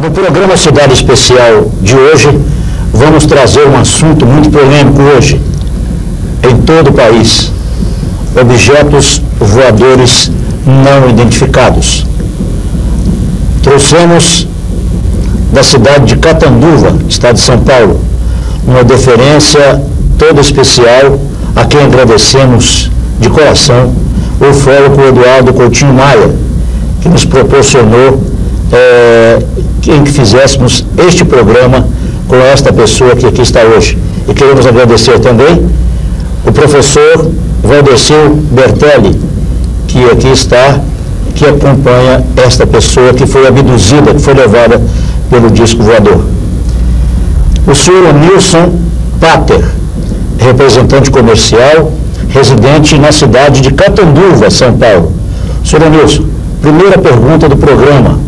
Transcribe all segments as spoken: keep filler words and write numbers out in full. No programa Cidade Especial de hoje, vamos trazer um assunto muito polêmico hoje, em todo o país: objetos voadores não identificados. Trouxemos da cidade de Catanduva, estado de São Paulo, uma deferência toda especial a quem agradecemos de coração, o Fórum Eduardo Coutinho Maia, que nos proporcionou é, em que fizéssemos este programa com esta pessoa que aqui está hoje. E queremos agradecer também o professor Valdecir Bertelli, que aqui está, que acompanha esta pessoa que foi abduzida, que foi levada pelo disco voador. O senhor Onílson Pattero, representante comercial, residente na cidade de Catanduva, São Paulo. senhor Onílson, primeira pergunta do programa: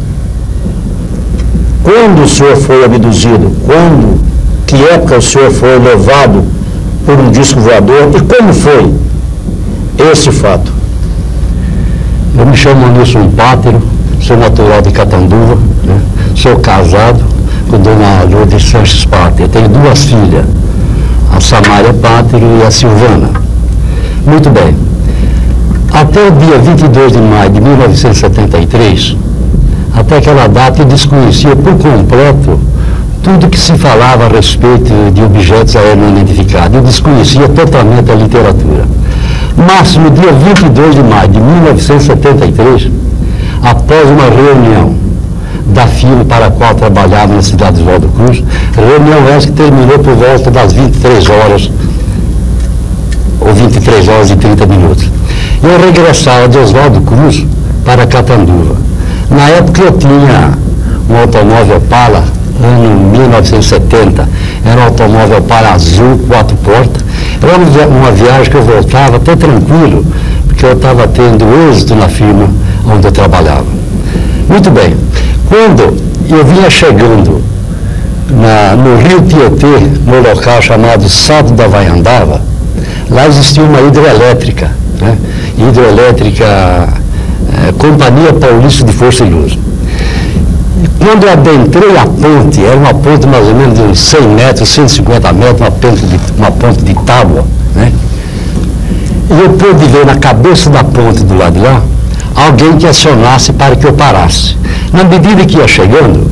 quando o senhor foi abduzido? Quando? Que época o senhor foi levado por um disco voador? E como foi esse fato? Eu me chamo Onílson Pattero, sou natural de Catanduva, né? Sou casado com dona Lourdes Sanches Pátero. Tenho duas filhas, a Samária Pátero e a Silvana. Muito bem. Até o dia vinte e dois de maio de mil novecentos e setenta e três, até aquela data, eu desconhecia por completo tudo que se falava a respeito de objetos aéreos não identificados. Eu desconhecia totalmente a literatura. Mas no dia vinte e dois de maio de mil novecentos e setenta e três, após uma reunião da firma para a qual trabalhava na cidade de Oswaldo Cruz, reunião essa que terminou por volta das vinte e três horas, ou vinte e três horas e trinta minutos. Eu regressava de Oswaldo Cruz para Catanduva. Na época eu tinha um automóvel Opala, ano mil novecentos e setenta, era um automóvel Opala azul, quatro portas. Era uma viagem que eu voltava até tranquilo, porque eu estava tendo êxito na firma onde eu trabalhava. Muito bem. Quando eu vinha chegando na, no Rio Tietê, no local chamado Salto de Avanhandava, lá existia uma hidrelétrica, né? hidrelétrica é, Companhia Paulista de Força e Luso. Quando eu adentrei a ponte, era uma ponte mais ou menos de uns cem metros, cento e cinquenta metros, uma ponte de, uma ponte de tábua, né? E eu pude ver na cabeça da ponte do lado de lá alguém que acionasse para que eu parasse. Na medida que ia chegando,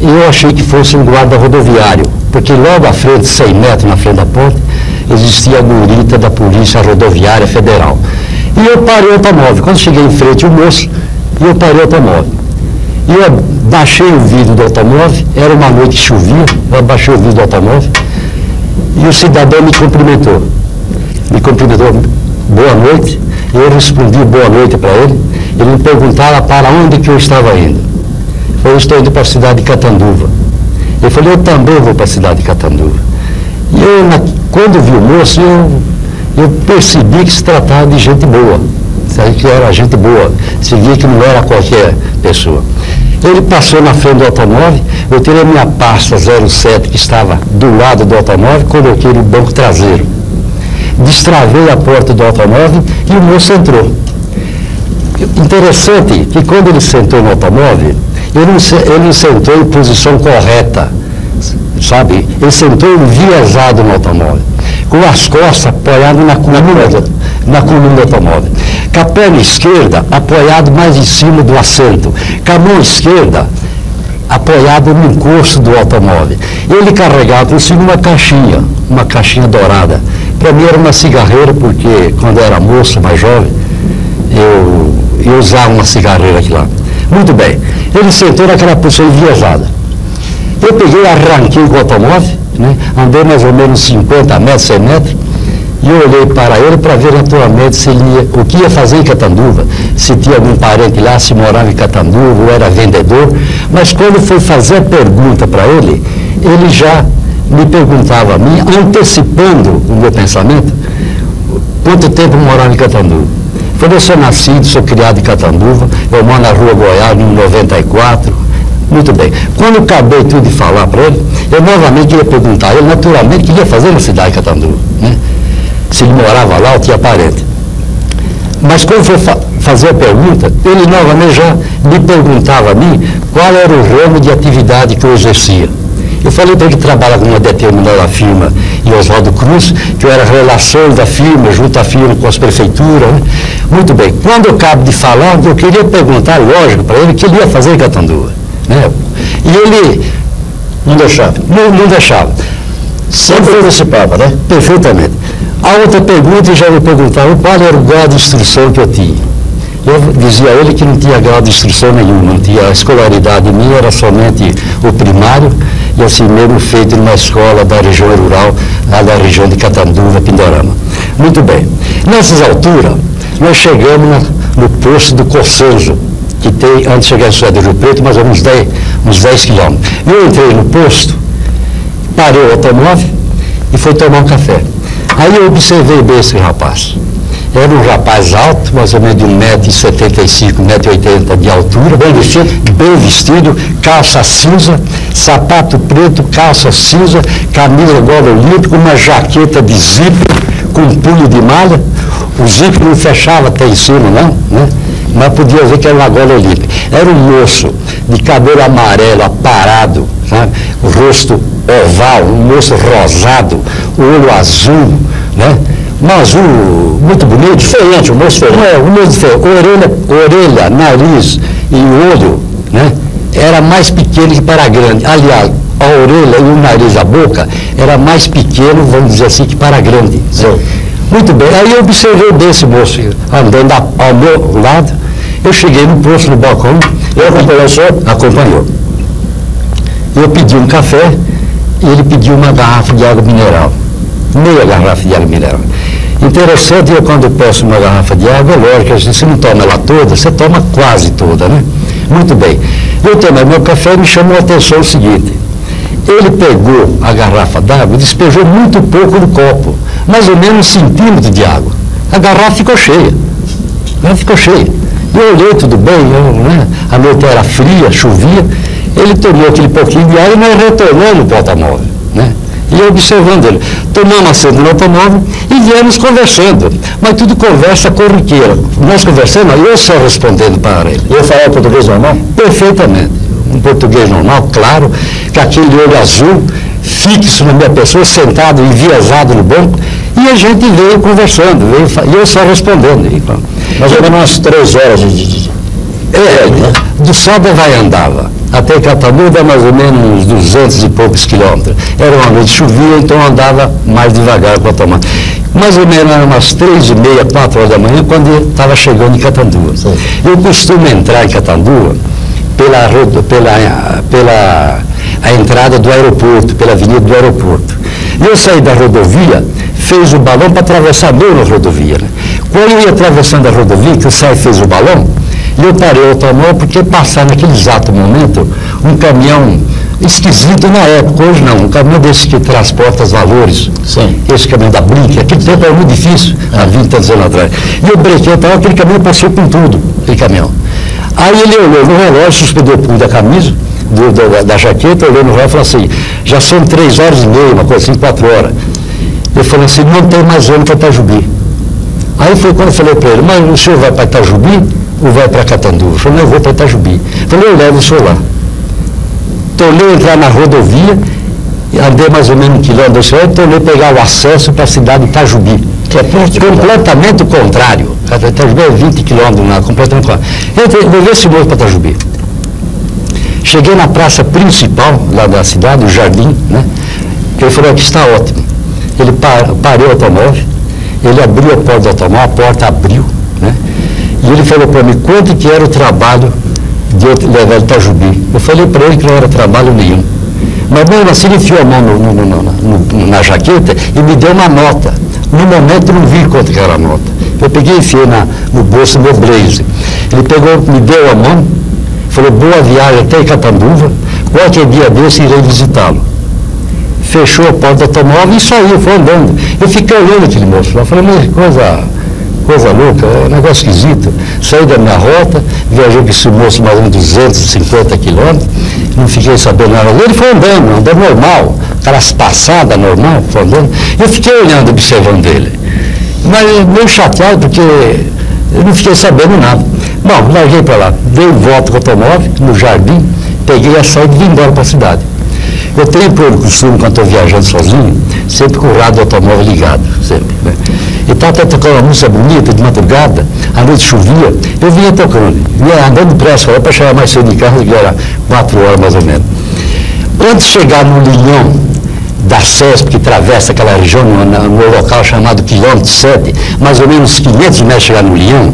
eu achei que fosse um guarda rodoviário, porque logo à frente, cem metros na frente da ponte, existia a guarita da Polícia Rodoviária Federal. E eu parei o automóvel. Quando cheguei em frente ao moço, eu parei o automóvel. E eu baixei o vidro do automóvel, era uma noite que chovia, eu abaixei o vidro do automóvel, e o cidadão me cumprimentou. Me cumprimentou, boa noite, e eu respondi boa noite para ele. Ele me perguntava para onde que eu estava indo. Eu falei, eu estou indo para a cidade de Catanduva. Ele falou, eu também vou para a cidade de Catanduva. E eu, na, quando vi o moço, eu, eu percebi que se tratava de gente boa. Sabia que era gente boa, sabia que não era qualquer pessoa. Ele passou na frente do automóvel, eu tirei a minha pasta zero sete que estava do lado do automóvel, coloquei no banco traseiro. Destravei a porta do automóvel e o moço entrou. Interessante que quando ele sentou no automóvel, ele não sentou em posição correta, sabe? Ele sentou enviesado no automóvel, com as costas apoiadas na coluna do, na coluna do automóvel, com a perna esquerda apoiada mais em cima do assento, com a mão esquerda apoiada no encosto do automóvel. Ele carregava por cima uma caixinha, uma caixinha dourada. Para mim era uma cigarreira, porque quando eu era moço, mais jovem, Eu, eu usava uma cigarreira aqui lá. Muito bem. Ele sentou naquela posição enviesada. Eu peguei, arranquei o automóvel, né? Andei mais ou menos cinquenta metros, cem metros, e eu olhei para ele para ver naturalmente se ele ia, o que ia fazer em Catanduva, se tinha algum parente lá, se morava em Catanduva, ou era vendedor. Mas quando foi fazer a pergunta para ele, ele já me perguntava a mim, antecipando o meu pensamento, quanto tempo morava em Catanduva. Quando eu sou nascido, sou criado em Catanduva, eu moro na rua Goiás, no noventa e quatro. Muito bem. Quando eu acabei tudo de falar para ele, eu novamente queria perguntar a ele, naturalmente, o que ia fazer na cidade de Catanduva, né? Se ele morava lá ou tinha parente. Mas quando foi fa fazer a pergunta, ele novamente já me perguntava a mim qual era o ramo de atividade que eu exercia. Eu falei para ele que trabalha com uma determinada firma em Oswaldo Cruz, que eu era relação da firma, junto à firma com as prefeituras. Né? Muito bem, quando eu acabo de falar, eu queria perguntar, lógico, para ele que ele ia fazer em Catanduva. Né? E ele não deixava, não, não deixava. Sempre antecipava, né? Perfeitamente. A outra pergunta, já me perguntavam qual era o grau de instrução que eu tinha. Eu dizia a ele que não tinha grau de instrução nenhum, não tinha escolaridade minha, era somente o primário, e assim mesmo feito numa escola da região rural, lá da região de Catanduva, Pindorama. Muito bem. Nessas alturas, nós chegamos na, no posto do Corsenzo, que tem, antes de chegar em São José do Rio Preto, mais ou menos dez, uns dez quilômetros. Eu entrei no posto, parei o automóvel e fui tomar um café. Aí eu observei bem esse rapaz. Era um rapaz alto, mais ou menos de um metro e setenta e cinco, um metro e oitenta de altura, bem vestido, bem vestido, calça cinza, sapato preto, calça cinza, camisa gola olímpica, uma jaqueta de zíper com punho de malha. O zíper não fechava até em cima, não, né? Mas podia ver que era uma gola olímpica. Era um moço de cabelo amarelo, aparado, né? O rosto oval, um moço rosado, o olho azul, né? Um azul muito bonito, diferente, o moço diferente. É, o moço diferente. Orelha, orelha, nariz e olho, né? Era mais pequeno que para grande. Aliás, a orelha e o nariz, a boca, era mais pequeno, vamos dizer assim, que para grande. Sim. Muito bem. Aí eu observei desse moço andando ao meu lado. Eu cheguei no posto, no balcão. Eu acompanhei o senhor? Acompanhou. Eu pedi um café e ele pediu uma garrafa de água mineral. Meia garrafa de água mineral. Interessante, eu quando peço uma garrafa de água, é lógico, a gente, você não toma ela toda, você toma quase toda, né? Muito bem. Eu tomei meu café e me chamou a atenção o seguinte. Ele pegou a garrafa d'água e despejou muito pouco no copo, mais ou menos um centímetro de água. A garrafa ficou cheia. Ela ficou cheia. Eu olhei, tudo bem, eu, né? A noite era fria, chovia. Ele tomou aquele pouquinho de água e nós retornamos para o automóvel, né? E eu observando ele, tomamos assento no automóvel e viemos conversando. Mas tudo conversa corriqueira. Nós conversando, eu só respondendo para ele. Eu falava português normal? Perfeitamente. Um português normal, claro, com aquele olho azul, fixo na minha pessoa, sentado, enviesado no banco. E a gente veio conversando, veio, e eu só respondendo. Mais ou menos umas três horas de... É, né? Do Salto de Avanhandava até Catanduva é mais ou menos uns duzentos e poucos quilômetros. Era uma noite chovia, então andava mais devagar com a tomada. Mais ou menos eram umas três e meia, quatro horas da manhã, quando eu estava chegando em Catanduva. Sim. Eu costumo entrar em Catanduva pela, pela, pela a entrada do aeroporto, pela avenida do aeroporto. Eu saí da rodovia, fez o balão para atravessar bem na rodovia. Né? Quando eu ia atravessando a rodovia, que eu saí e fez o balão, e eu parei o automóvel porque passava naquele exato momento um caminhão esquisito na época, hoje não, um caminhão desse que transporta os valores. Sim. Esse caminhão da Brink, aquele tempo era muito difícil, há vinte, tantos anos atrás. E eu brequei, então aquele caminhão passou com tudo, aquele caminhão. Aí ele olhou no relógio, suspendeu o pulo da camisa, do, da, da jaqueta, olhou no relógio e falou assim, já são três horas e meia, uma coisa assim, quatro horas. Eu falei assim, não tem mais ônibus para Itajobi. Aí foi quando eu falei para ele, mas o senhor vai para Itajobi? Ou vai para Catanduva? Falei, não, eu vou para Itajobi. Falei, eu levo o senhor lá. Tornei entrar na rodovia, andei mais ou menos um quilômetro, tornei pegar o acesso para a cidade de Itajobi, que é completamente o contrário. Itajobi é vinte quilômetros, não é completamente o contrário. Eu levei esse moço para Itajobi. Cheguei na praça principal lá da cidade, o jardim, né? Ele falou, aqui está ótimo. Ele par, parou o automóvel, ele abriu a porta do automóvel, a porta abriu, né? E ele falou para mim, quanto que era o trabalho de eu levar de Itajobi? Eu falei para ele que não era trabalho nenhum. Mas mesmo assim ele enfiou a mão no, no, no, no, na jaqueta e me deu uma nota. No momento eu não vi quanto que era a nota. Eu peguei e enfiei na, no bolso do meu blazer. Ele pegou, me deu a mão, falou, boa viagem até Catanduva, qualquer dia desse irei visitá-lo. Fechou a porta do automóvel e saiu, foi andando. Eu fiquei olhando aquele moço lá, falei, mas coisa... coisa louca, é um negócio esquisito. Saí da minha rota, viajei com esse moço mais uns duzentos e cinquenta quilômetros, não fiquei sabendo nada dele, foi andando, andando normal, aquelas passadas normal, foi andando. Eu fiquei olhando, observando ele. Mas meio chateado, porque Eu não fiquei sabendo nada. Bom, larguei para lá, dei um volta com o automóvel, no jardim, peguei a saída e vim embora para a cidade. Eu tenho por costume, quando estou viajando sozinho, sempre com o rádio do automóvel ligado, sempre, né? E estava até tocando uma música bonita, de madrugada, à noite chovia, eu vinha tocando, vinha andando depressa para chegar mais cedo em casa, que era quatro horas mais ou menos. Antes de chegar no linhão da C E S P, que atravessa aquela região, no local chamado quilômetro sete, mais ou menos quinhentos metros chegar no linhão,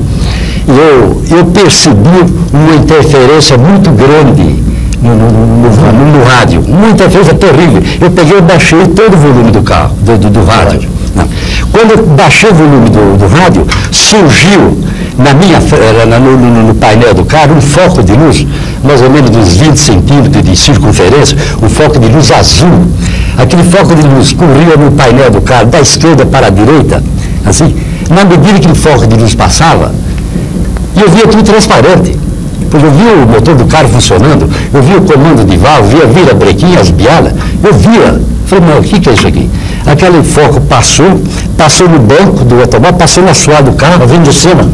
eu, eu percebi uma interferência muito grande no, no, no, no, no rádio, uma interferência terrível. Eu peguei e baixei todo o volume do carro, do, do, do rádio. Não. Quando eu baixei o volume do, do rádio, surgiu na minha, no, no, no painel do carro um foco de luz, mais ou menos uns vinte centímetros de circunferência, um foco de luz azul. Aquele foco de luz corria no painel do carro, da esquerda para a direita, assim. Na medida que o foco de luz passava, eu via tudo transparente. Porque eu via o motor do carro funcionando, eu via o comando de válvula, via vira, brequinha, as biadas, eu via. Falei, mas o que, que é isso aqui? Aquele foco passou, passou no banco do automóvel, passou na assoalho do carro, vindo de cima.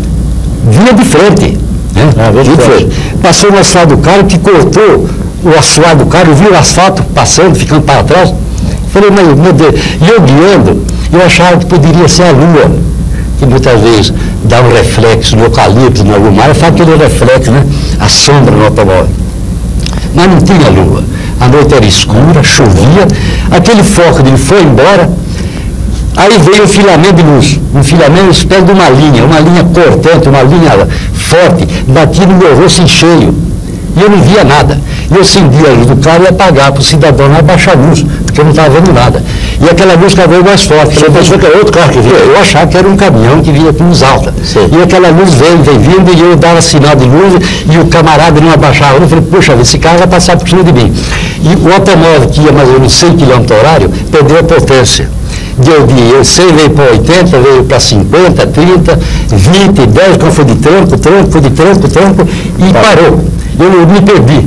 Vinha de frente. Né? Ah, de frente. frente. Passou no assoalho do carro, que cortou o assoalho do carro, eu vi o asfalto passando, ficando para trás. Falei, mas meu Deus, e eu guiando, eu achava que poderia ser a lua, que muitas vezes dá um reflexo no eucalipto, no alguma, faz aquele reflexo, né? A sombra no automóvel. Mas não tinha lua. A noite era escura, chovia, aquele foco dele foi embora, aí veio um filamento de luz, um filamento espelho de uma linha, uma linha cortante, uma linha forte, batia no meu rosto em cheio, e eu não via nada. E eu acendi a luz do carro e ia pagar para o cidadão não abaixar a luz, porque eu não estava vendo nada. E aquela luz veio mais forte. Você pensou que era outro carro que vinha? Eu achava que era um caminhão que vinha com luz alta. Sim. E aquela luz veio, veio vindo, e eu dava sinal de luz, e o camarada não abaixava. Eu falei, puxa, esse carro vai passar por cima de mim. E o automóvel, que ia mais ou menos cem quilômetros por hora, perdeu a potência. Deu de cem, veio para oitenta, veio para cinquenta, trinta, vinte, dez, quando foi de tranco, tranco, de tranco, tranco, e tá. Parou. Eu, eu me perdi.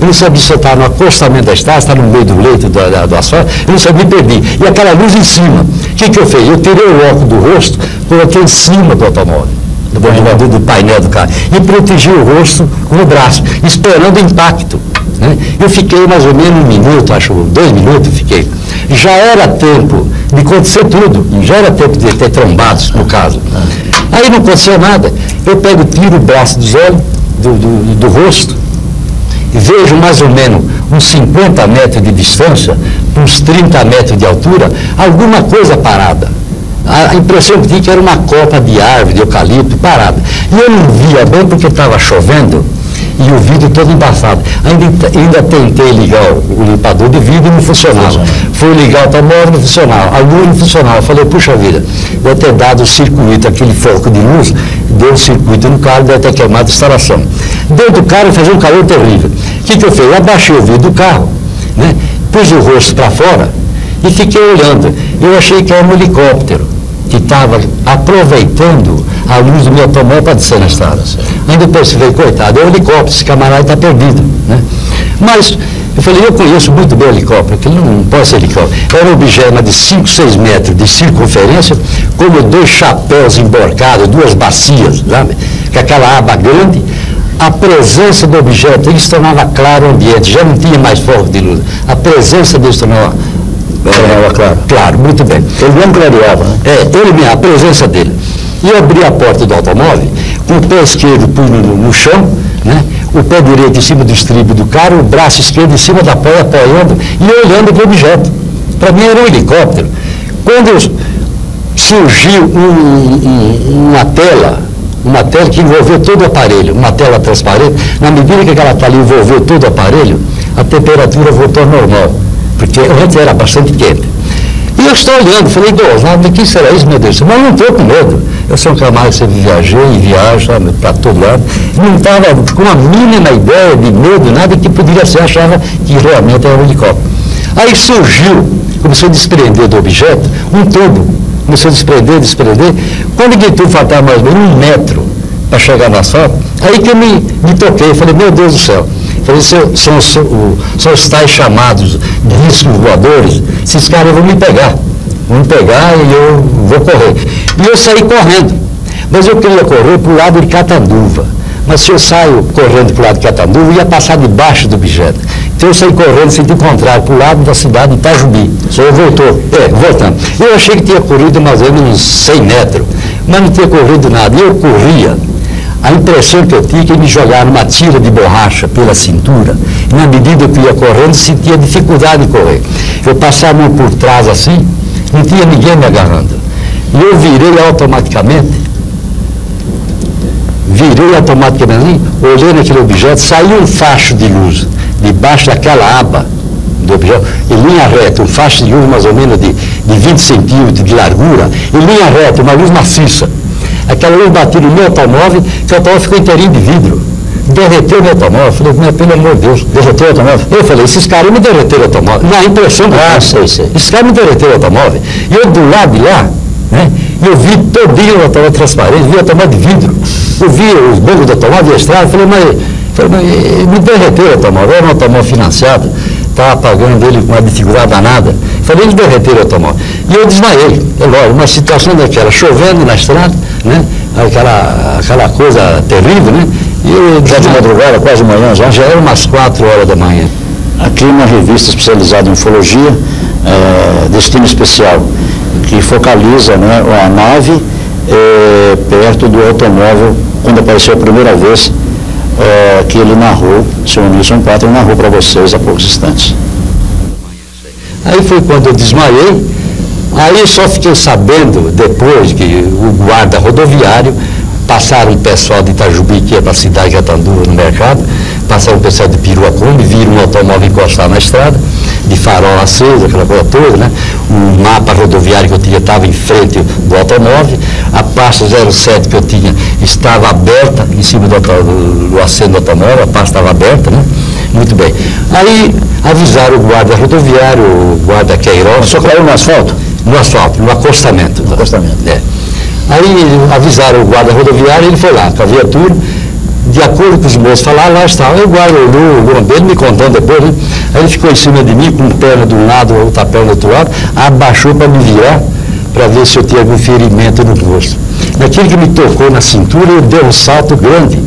Eu não sabia se eu estava no acostamento da estrada, estava no meio do leito do, da, do asfalto, eu não sabia, me perdi. E aquela luz em cima, o que, que eu fiz? Eu tirei o óculos do rosto, coloquei em cima do automóvel, do, do, do painel do carro, e protegi o rosto com o braço, esperando o impacto. Né? Eu fiquei mais ou menos um minuto, acho, dois minutos fiquei. Já era tempo de acontecer tudo, já era tempo de ter trombados, no caso. Aí não aconteceu nada, eu pego, tiro o braço dos olhos, do, do, do rosto, vejo mais ou menos uns cinquenta metros de distância, uns trinta metros de altura, alguma coisa parada. A impressão que tinha que era uma copa de árvore, de eucalipto, parada. E eu não via bem porque estava chovendo e o vidro todo embaçado. Ainda, ainda tentei ligar o limpador de vidro e não funcionava. Fui ligar o automóvel, não funcionava. A lua não funcionava. Falei, puxa vida, deve ter dado o circuito, aquele foco de luz, deu um circuito no carro, deve ter queimado a instalação. Dentro do carro fez um calor terrível. O que, que eu fiz? Eu abaixei o vidro do carro, né? Pus o rosto para fora e fiquei olhando. Eu achei que era um helicóptero que estava aproveitando a luz do meu automóvel para descer na estrada. Aí depois eu falei, coitado, é um helicóptero, esse camarada está perdido, né? Mas eu falei, eu conheço muito bem o helicóptero, que não pode ser helicóptero. Era um objeto de cinco, seis metros de circunferência, como dois chapéus emborcados, duas bacias, sabe? Com aquela aba grande. A presença do objeto, ele se tornava claro o ambiente, já não tinha mais foco de luz. A presença dele se tornava é, claro. claro, muito bem. Ele mesmo clareava, né? É, ele mesmo, a presença dele. E eu abri a porta do automóvel, com o pé esquerdo no, no chão, né? O pé direito em cima do estribo do carro, o braço esquerdo em cima da porta, apoiando e olhando para o objeto. Para mim era um helicóptero. Quando eu, surgiu um, um, uma tela, uma tela que envolveu todo o aparelho, uma tela transparente, na medida que aquela tela envolveu todo o aparelho, a temperatura voltou ao normal, porque antes era bastante quente. E eu estou olhando, falei, Oswaldo, o que será isso, meu Deus? Mas eu não estou com medo. Eu sou um camarada que sempre viajei e viajo para todo lado. Não estava com a mínima ideia de medo, nada que poderia ser, achava que realmente era um helicóptero. Aí surgiu, começou a desprender do objeto, um tubo. Começou a desprender, desprender. Quando que tu faltava mais ou menos um metro para chegar na sala, aí que eu me, me toquei, falei, meu Deus do céu. Falei, são, são, são, são os tais chamados de riscos voadores, esses caras vão me pegar, vão me pegar e eu vou correr. E eu saí correndo. Mas eu queria correr para o lado de Catanduva. Mas se eu saio correndo para o lado de Catanduva, eu ia passar debaixo do Bijanta. Então eu saí correndo, senti o contrário, para o lado da cidade de Itajobi. O senhor voltou? É, voltando. Eu achei que tinha corrido mais ou menos uns cem metros, mas não tinha corrido nada. E eu corria. A impressão que eu tinha é que me jogaram uma tira de borracha pela cintura. E na medida que eu ia correndo, sentia dificuldade de correr. Eu passava a mão por trás assim, não tinha ninguém me agarrando. E eu virei automaticamente. Virei automaticamente, olhei naquele objeto, saiu um facho de luz, debaixo daquela aba do objeto, em linha reta, um facho de luz mais ou menos de, de vinte centímetros de largura, em linha reta, uma luz maciça. Aquela luz bateu no meu automóvel, que o automóvel ficou inteirinho de vidro. Derreteu meu automóvel. Falei, mas pelo amor de Deus, derreteu o automóvel. Eu falei, esses caras me derreteram o automóvel. Na impressão do ah, sei, sei. Esses caras me derreteram o automóvel. E eu do lado de lá, né, eu vi todinho o automóvel transparente, vi o automóvel de vidro. Eu vi os bancos do automóvel, a estrada, falei, mas, falei, mas me derreteu o automóvel, era um automóvel financiado, estava pagando ele com uma dificuldade danada. Falei, ele derreteu o automóvel. E eu desmaiei, é lógico, uma situação daquela, chovendo na estrada, né, aquela, aquela coisa terrível, né, e eu já de madrugada, quase manhã, já, já era umas quatro horas da manhã. Aqui uma revista especializada em ufologia, é, Destino Especial, que focaliza, né, a nave, é, perto do automóvel, quando apareceu a primeira vez, é, que ele narrou, o senhor Onílson Pattero narrou para vocês há poucos instantes. Aí foi quando eu desmaiei, aí eu só fiquei sabendo depois que o guarda rodoviário, passaram o pessoal de Itajobi, que ia para a cidade de Catanduva, no mercado, passaram o pessoal de Piruacombe, viram um automóvel encostar na estrada, de farol aceso, aquela coisa toda, né? O mapa rodoviário que eu tinha estava em frente do automóvel, a pasta zero sete que eu tinha estava aberta, em cima do, do, do assento do automóvel, a pasta estava aberta, né? Muito bem. Aí avisaram o guarda rodoviário, o guarda Queiroz. Só caiu no asfalto? No asfalto, no acostamento. No acostamento. É. Aí avisaram o guarda rodoviário, ele foi lá com a viatura. De acordo com os meus falaram, lá estava. Eu guardo o nome dele, me contando depois, né? Aí ele ficou em cima de mim, com uma perna de um lado, outra perna do outro lado, abaixou para me virar, para ver se eu tinha algum ferimento no rosto. Naquilo que me tocou na cintura, eu dei um salto grande.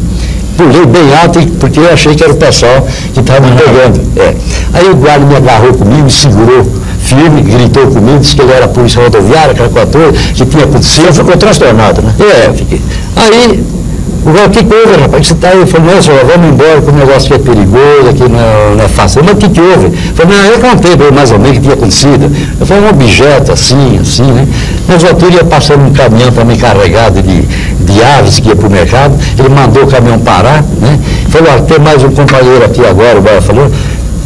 Pulei bem alto, porque eu achei que era o pessoal que estava me pegando. É. Aí o guarda me agarrou comigo, me segurou firme, gritou comigo, disse que ele era a polícia rodoviária, aquela coisa toda, que tinha acontecido. Você ficou transtornado, né? É, fiquei. Aí... Agora, que coisa, rapaz, que você está aí? Eu falei, não, senhor, vamos embora, que o negócio que é perigoso, que não, não é fácil. Mas o que, que houve? Eu falei, não, eu contei bem mais ou menos o que tinha acontecido. Eu falei, um objeto assim, assim, né? Mas o autor ia passando um caminhão também carregado de, de aves que ia para o mercado, ele mandou o caminhão parar, né? Falou, ah, tem mais um companheiro aqui agora, o Bora falou,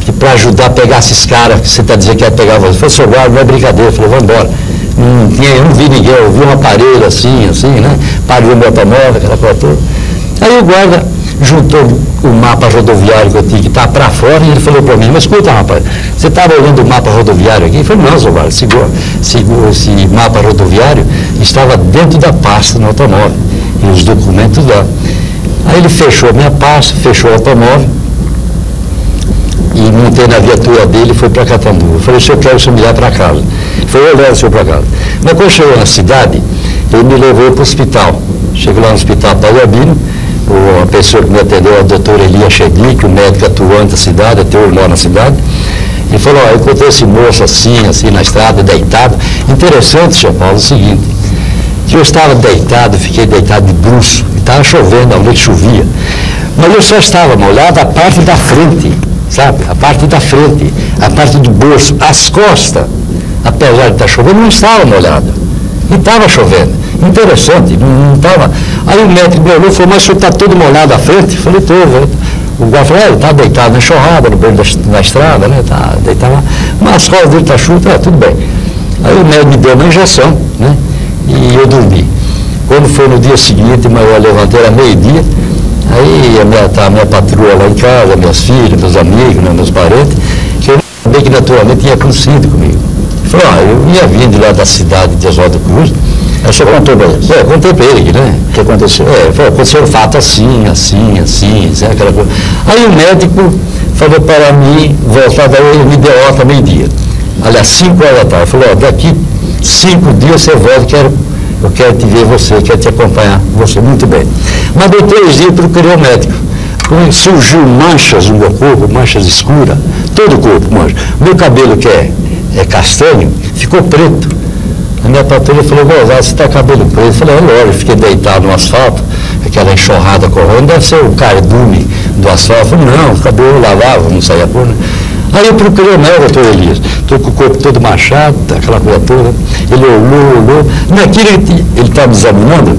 que para ajudar a pegar esses caras que você está dizendo que ia pegar você. Eu falei, seu guarda, não é brincadeira, falou, vamos embora. Não tinha, eu não vi ninguém, eu vi um aparelho assim, assim, né? Parou meu automóvel, aquela coisa toda. Aí o guarda juntou o mapa rodoviário que eu tinha que estar para fora e ele falou para mim, mas escuta, rapaz, você estava olhando o mapa rodoviário aqui? Eu falei, não, seu guarda, esse, esse mapa rodoviário estava dentro da pasta no automóvel e os documentos lá. Aí ele fechou a minha pasta, fechou o automóvel e montei na viatura dele e foi para Catanduva. Eu falei, se eu quero, se eu me levar para casa. Foi eu levo o senhor para casa. Mas quando chegou na cidade, ele me levou para o hospital. Chegou lá no Hospital Padre Albino, a pessoa que me atendeu é o doutor Elias Chedi, que é o médico atuante da cidade, é teórico lá na cidade. Ele falou, ó, eu encontrei esse moço assim, assim, na estrada, deitado. Interessante, senhor Paulo, é o seguinte, que eu estava deitado, fiquei deitado de bruço, estava chovendo, a noite chovia. Mas eu só estava molhado a parte da frente, sabe? A parte da frente, a parte do bolso, as costas. Apesar de estar chovendo, não estava molhado. E estava chovendo. Interessante, não estava. Aí o médico me olhou e falou, mas o senhor está todo molhado à frente? Eu falei, estou. O guarda falou, ele está deitado na enxurrada, no banho da, da estrada, né? Está deitado lá. Mas as costas dele estão chutas, ah, tudo bem. Aí o médico me deu uma injeção, né? E eu dormi. Quando foi no dia seguinte, eu levantei era meio-dia, aí a minha, tá, a minha patroa lá em casa, minhas filhas, meus amigos, né, meus parentes, que eu não sabia que naturalmente tinha acontecido comigo. Falei, ah, eu ia vindo lá da cidade de Oswaldo Cruz. Eu só contou para ele. É, contei para ele, né? O que aconteceu? É, falei, aconteceu um fato assim, assim, assim, assim, aquela coisa. Aí o médico falou para mim voltar, daí ele me deu hora meio-dia. Aliás, cinco horas da tarde. Falou, ó, daqui cinco dias você volta, quero eu quero te ver você, quero te acompanhar, você, muito bem. Mandei três dias e procurei um médico. Quando surgiu manchas no meu corpo, manchas escuras, todo o corpo, mancha. Meu cabelo, que é, é castanho, ficou preto. A minha patrulha falou, Gozado, você está cabelo preto? Eu falei, é lógico, fiquei deitado no asfalto, aquela enxurrada correndo, deve ser o cardume do asfalto. Eu falei, não, o cabelo lavava, não saía por, né? Aí eu procurei o médico, doutor Elias, estou com o corpo todo machado, aquela coisa toda. Ele olhou, olhou. Naquilo ele estava me examinando,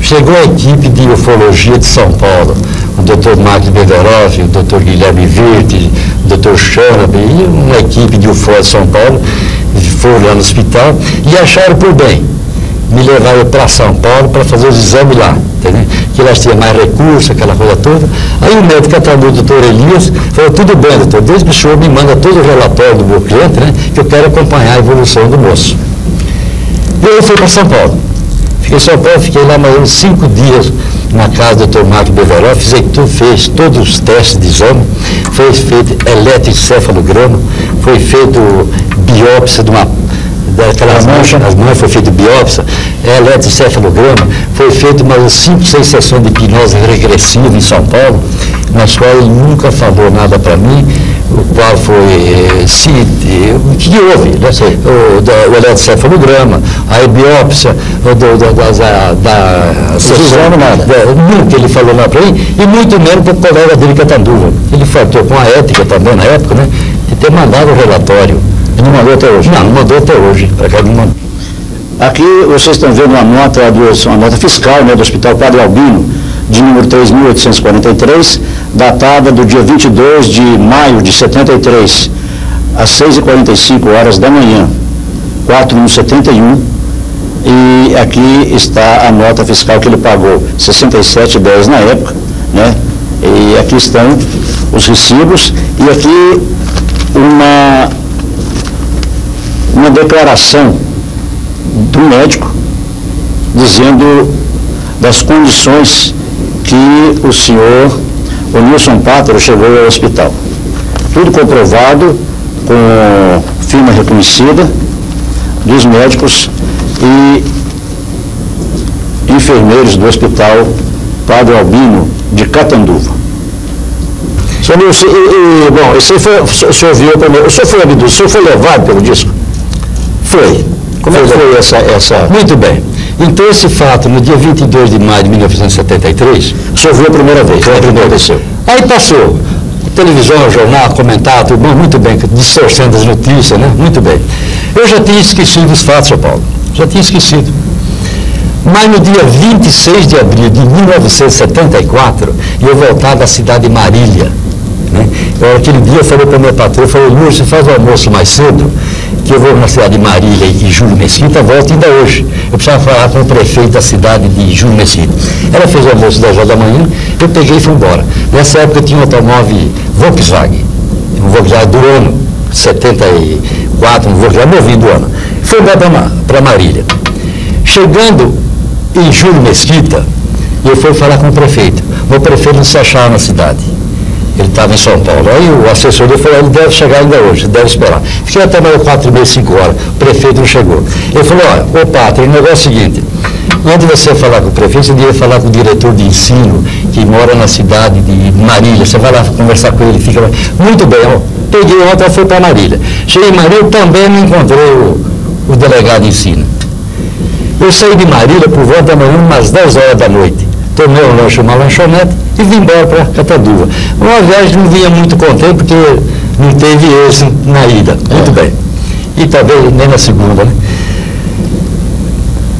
chegou a equipe de ufologia de São Paulo, o doutor Márcio Bederoff, o doutor Guilherme Verde, o doutor Chanabe, e uma equipe de ufologia de São Paulo, foram lá no hospital e acharam por bem. Me levaram para São Paulo para fazer os exames lá, entendeu? Que elas tinham mais recursos, aquela coisa toda. Aí o médico Catanduva, o doutor Elias, falou, tudo bem, doutor, desde que o senhor me manda todo o relatório do meu cliente, né, que eu quero acompanhar a evolução do moço. E aí eu fui para São Paulo. Fiquei em São Paulo, fiquei lá mais uns cinco dias na casa do doutor Márcio Bederoff, fez, fez todos os testes de exame, foi feito eletroencefalograma, foi feito biópsia de uma... daquelas manchas nas mãos, foi feito biópsia, eletrocefalograma, foi feito umas cinco, seis sessões de hipnose regressiva em São Paulo, nas quais ele nunca falou nada para mim, o qual foi, se, o que houve, não sei, o, o eletrocefalograma, a biópsia, o, do, do, das, a, da sessão, nunca ele falou nada para mim, e muito menos para o colega dele, Catanduva. Ele faltou com a ética também, na época, né, de ter mandado o relatório. Não mandou até hoje? Não, não mandou até hoje. Para cá não mandou. Aqui vocês estão vendo uma nota, do, uma nota fiscal, né, do Hospital Padre Albino, de número três mil oitocentos e quarenta e três, datada do dia vinte e dois de maio de setenta e três, às seis e quarenta e cinco da manhã, quatro mil setenta e um, e aqui está a nota fiscal que ele pagou, sessenta e sete reais e dez centavos na época, né, e aqui estão os recibos, e aqui uma... uma declaração do médico dizendo das condições que o senhor Onílson Pattero chegou ao hospital. Tudo comprovado, com firma reconhecida dos médicos e enfermeiros do Hospital Padre Albino de Catanduva. Senhor Nilson, e, e, bom, esse foi, o senhor viu primeiro, o senhor foi abduzido, o senhor foi levado pelo disco? Foi. Como é que foi essa, essa... Muito bem. Então, esse fato, no dia vinte e dois de maio de mil novecentos e setenta e três... O senhor viu a primeira vez? Foi a primeira vez. Aí passou. Televisão, jornal, comentado, muito bem, distorcendo as notícias, né? Muito bem. Eu já tinha esquecido os fatos, São Paulo. Já tinha esquecido. Mas no dia vinte e seis de abril de mil novecentos e setenta e quatro, eu voltava à cidade de Marília. Né? Eu, aquele dia eu falei para o meu patrão, eu falei, Lourdes, você faz o almoço mais cedo, que eu vou na cidade de Marília e Júlio Mesquita, volto ainda hoje. Eu precisava falar com o prefeito da cidade de Júlio Mesquita. Ela fez o almoço dez horas da manhã, eu peguei e fui embora. Nessa época eu tinha um automóvel Volkswagen, um Volkswagen do ano, setenta e quatro, um Volkswagen novinho do ano. Fui embora para Marília. Chegando em Júlio Mesquita, eu fui falar com o prefeito. O prefeito não se achava na cidade. Ele estava em São Paulo. Aí o assessor dele falou, ele deve chegar ainda hoje, deve esperar. Fiquei até mais quatro e meia, cinco horas. O prefeito não chegou. Ele falou, olha, ô Pátrio, o negócio é o seguinte, antes de você falar com o prefeito, você deveria falar com o diretor de ensino, que mora na cidade de Marília. Você vai lá conversar com ele, fica lá. Muito bem, ó. Peguei ontem, fui para Marília. Cheguei em Marília, também não encontrei o, o delegado de ensino. Eu saí de Marília por volta da manhã, umas dez horas da noite. Tomei um lanche, uma lanchonete e vim embora para Catanduva. Uma viagem não vinha muito contente porque não teve êxito na ida. Muito bem. E talvez nem na segunda, né?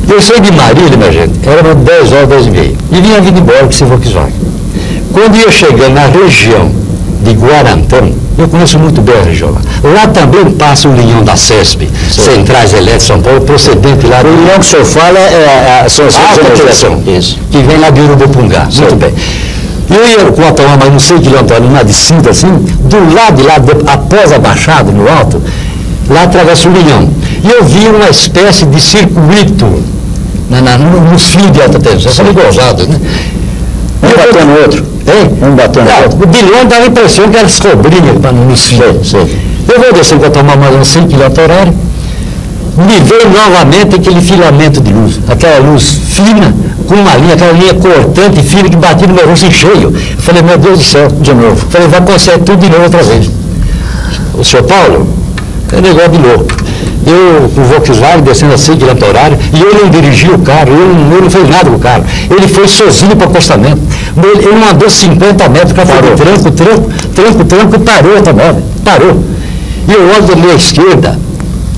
Eu saí de Marília, minha gente, era dez horas, dez e meia. E vinha vindo embora com esse Volkswagen. Quando ia chegando na região de Guarantã, eu conheço muito bem a região lá. Lá também passa o linhão da C E S P, Centrais Elétricas São Paulo, procedente lá. O linhão que o senhor fala é a são as altas, que vem lá de Urubupungá. Muito bem. Eu ia com a Tomá, mas não sei que lembra, na descida assim, do lado de lá, após a baixada, no alto, lá atravessa o linhão. E eu vi uma espécie de circuito na, na, nos fios de alta tensão. Isso é gozado, né? Um eu bateu no outro. Hein? Um bateu no ah, outro. O bilhão dava a impressão que era descobrir, mas não nos fios. Eu vou descer com a Tomá mais uns cinco quilômetros horário. me veio novamente aquele filamento de luz, aquela luz fina, com uma linha, aquela linha cortante e fina que batia no meu rosto em cheio. Eu falei, meu Deus do céu, de novo. Eu falei, vai acontecer tudo de novo outra vez. O senhor Paulo, é negócio de louco. Eu, o Volkswagen, descendo assim, direto ao horário, e ele não dirigiu o carro, ele, ele não fez nada com o carro. Ele foi sozinho para o acostamento. Ele, ele mandou cinquenta metros, para fazer tranco, tranco, tranco, tranco, e parou a moto, parou. E eu olho da minha esquerda,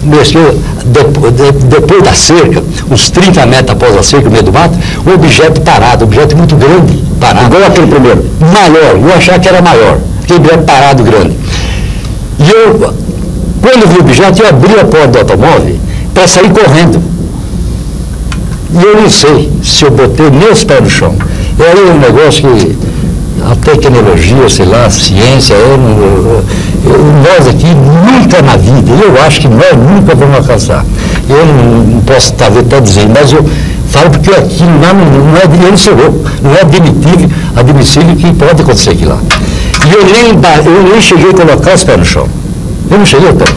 minha esquerda depois, de, depois da cerca, uns trinta metros após a cerca, no meio do mato, um objeto parado, um objeto muito grande, parado. Igual aquele primeiro? Maior, eu achava que era maior, aquele objeto parado grande. E eu... Quando eu vi o objeto, eu abri a porta do automóvel para sair correndo. E eu não sei se eu botei meus pés no chão. Era um negócio que a tecnologia, sei lá, a ciência, eu, eu, eu, nós aqui nunca na vida, eu acho que nós nunca vamos alcançar. Eu não, não posso talvez estar dizendo, mas eu falo porque aqui lá não, não, é, eu não sou louco, não é admitido, admissível que pode acontecer aqui lá. E eu nem, eu nem cheguei a colocar os pés no chão. Eu não cheguei, cara.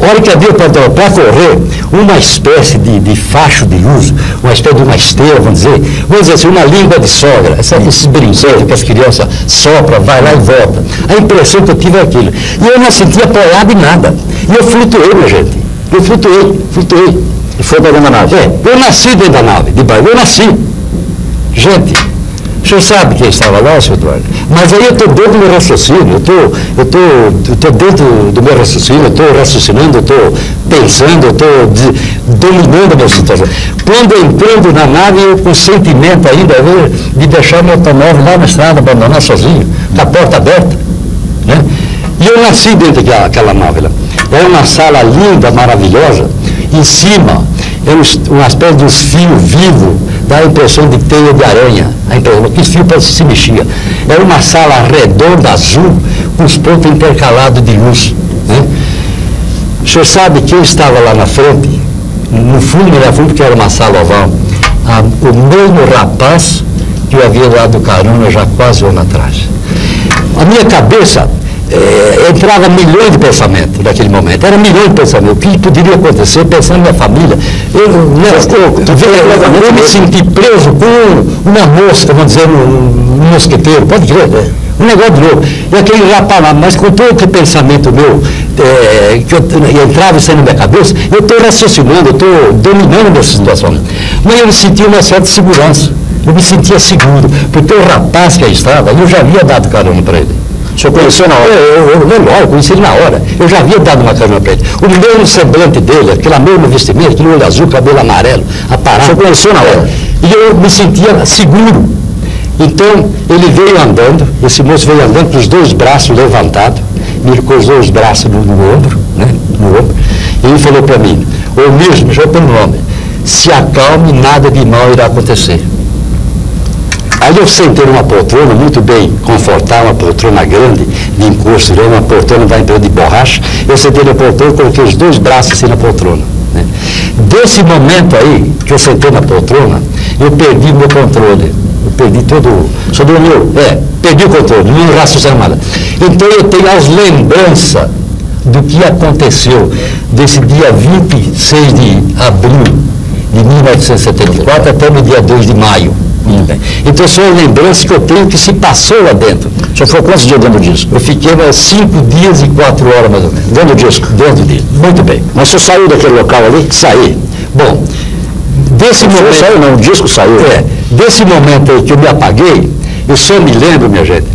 A hora que abriu para correr, uma espécie de, de facho de uso, uma espécie de uma esteira, vamos dizer, vamos dizer assim, uma língua de sogra, essa, esses brinquedos que as crianças sopram, vai lá e volta. A impressão que eu tive é aquilo. E eu não senti apoiado em nada. E eu flutuei, minha gente. Eu flutuei, flutuei. E foi para dentro da nave? É, eu nasci dentro da nave, de barco, eu nasci. Gente... O senhor sabe quem estava lá, senhor Eduardo? Mas aí eu estou dentro do meu raciocínio, eu tô, estou tô, tô dentro do meu raciocínio, eu estou raciocinando, eu estou pensando, eu estou dominando a minha situação. Quando eu entrando na nave, eu com sentimento ainda de deixar meu automóvel lá na estrada, abandonar sozinho, com a porta aberta. Né? E eu nasci dentro daquela nave lá. Era uma sala linda, maravilhosa, em cima, uma espécie de uns fios vivos, dá a impressão de teia de aranha, a impressão que os fios parece que se mexia. Era uma sala redonda, azul, com os pontos intercalados de luz. Né? O senhor sabe quem estava lá na frente? No fundo, na frente, que era uma sala oval. Ah, o mesmo rapaz que eu havia lá do carona já quase um ano atrás. A minha cabeça... É, entrava milhões de pensamentos naquele momento, era milhões de pensamentos, o que poderia acontecer, pensando na família. Eu, eu, eu me senti preso com uma mosca, vamos dizer, um, um mosqueteiro, pode crer, né? Um negócio de novo. E aquele rapaz lá, mas com todo aquele pensamento meu, é, que eu, entrava e saía na minha cabeça, eu estou raciocinando, eu estou dominando essa situação. Mas eu me senti uma certa segurança, eu me sentia seguro, porque o rapaz que aí estava, eu já havia dado carona para ele. O senhor conheceu na hora? Eu, eu, eu conheci ele na hora. Eu já havia dado uma carona para ele. O mesmo semblante dele, aquela mesma vestimenta, aquele olho azul, cabelo amarelo, a parada. O senhor conheceu na hora? E eu me sentia seguro. Então, ele veio andando, esse moço veio andando com os dois braços levantados, me cruzou os braços no, no ombro, né? No ombro. E ele falou para mim, ou mesmo, me chamou pelo nome, se acalme, nada de mal irá acontecer. Aí eu sentei numa poltrona muito bem confortável, uma poltrona grande, de encosto, uma poltrona da empresa de borracha. Eu sentei na poltrona, coloquei os dois braços assim na poltrona. Né? Desse momento aí, que eu sentei na poltrona, eu perdi meu controle. Eu perdi todo... Sobre o meu... É, perdi o controle, não raciocínio nada. Então eu tenho as lembranças do que aconteceu desse dia vinte e seis de abril de mil novecentos e setenta e quatro até no dia dois de maio. Então são as lembranças que eu tenho que se passou lá dentro. O senhor ficou quantos dias dentro do disco? Eu fiquei mais cinco dias e quatro horas mais ou menos. Dentro do disco? Dentro do disco. Muito bem. Mas o senhor saiu daquele local ali? Saí. Bom, desse momento... Saiu não, o disco saiu. É. Desse momento aí que eu me apaguei, eu só me lembro, minha gente,